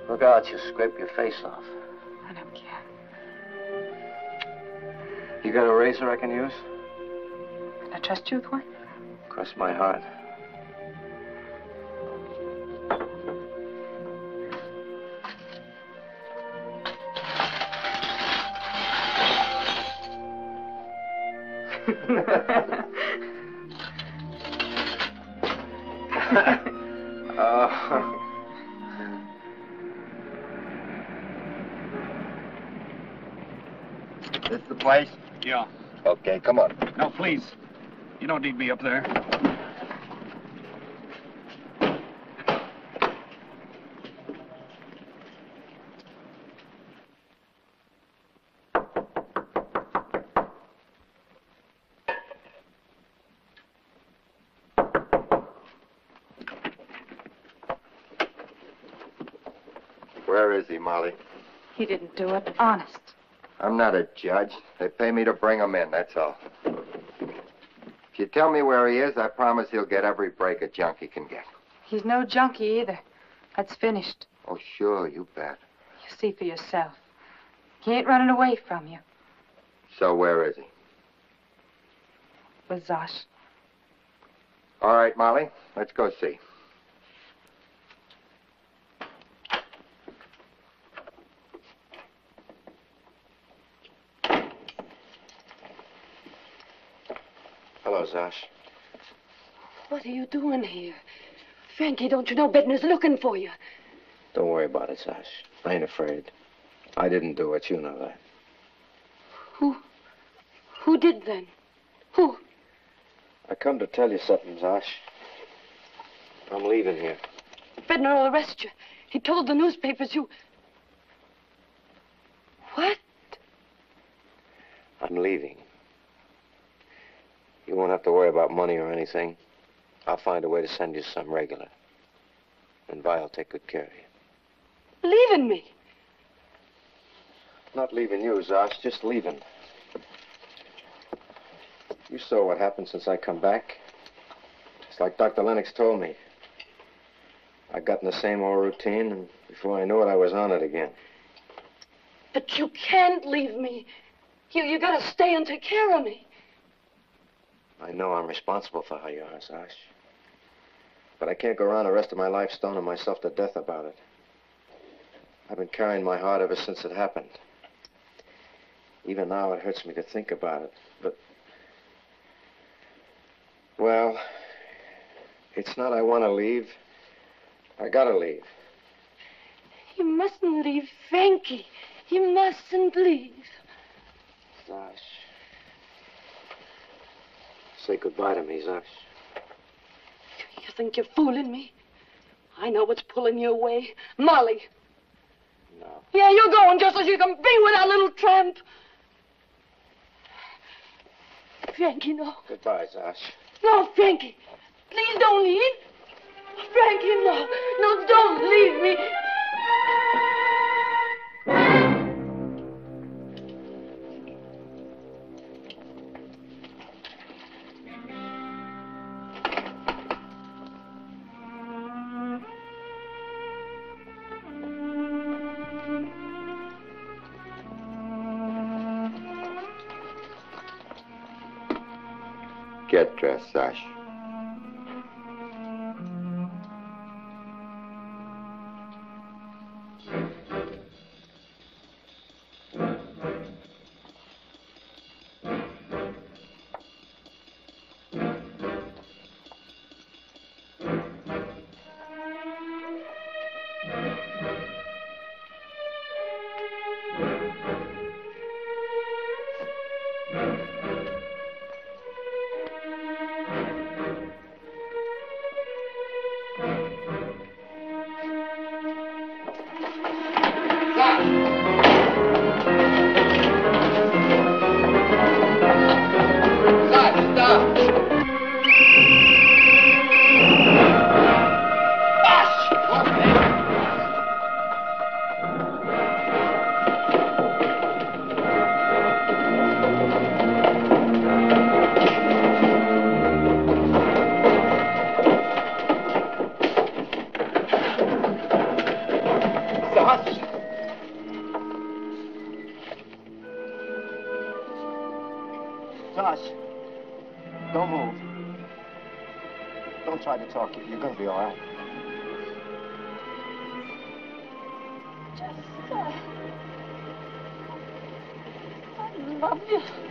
Look out, you scrape your face off. I don't care. You got a razor I can use? Can I trust you with one? Cross my heart. This the place? Yeah. Okay, come on. No, please. You don't need me up there. Where is he, Molly? He didn't do it. Honest. I'm not a judge. They pay me to bring him in, that's all. If you tell me where he is, I promise he'll get every break a junkie can get. He's no junkie either. That's finished. Oh, sure, you bet. You see for yourself. He ain't running away from you. So where is he? With Zosh. All right, Molly, let's go see. Zosh. What are you doing here? Frankie, don't you know Bednar's looking for you? Don't worry about it, Zosh. I ain't afraid. I didn't do it, you know that. Who did then? Who? I come to tell you something, Zosh. I'm leaving here. Bednar will arrest you. He told the newspapers you... What? I'm leaving. You won't have to worry about money or anything. I'll find a way to send you some regular. And Vi will take good care of you. Leaving me? Not leaving you, Zosh, just leaving. You saw what happened since I come back. It's like Dr. Lennox told me. I got in the same old routine, and before I knew it, I was on it again. But you can't leave me. You gotta stay and take care of me. I know I'm responsible for how you are, Zosh. But I can't go around the rest of my life stoning myself to death about it. I've been carrying my heart ever since it happened. Even now it hurts me to think about it, but... Well, it's not I want to leave. I gotta leave. You mustn't leave, Frankie. You mustn't leave. Zosh. Say goodbye to me, Zosh. You think you're fooling me? I know what's pulling you away. Molly. No. Yeah, you're going just as you can be with that little tramp. Frankie, no. Goodbye, Zosh. No, Frankie. Please don't leave. Frankie, no. No, don't leave me. Get dressed, Zosh. I love you.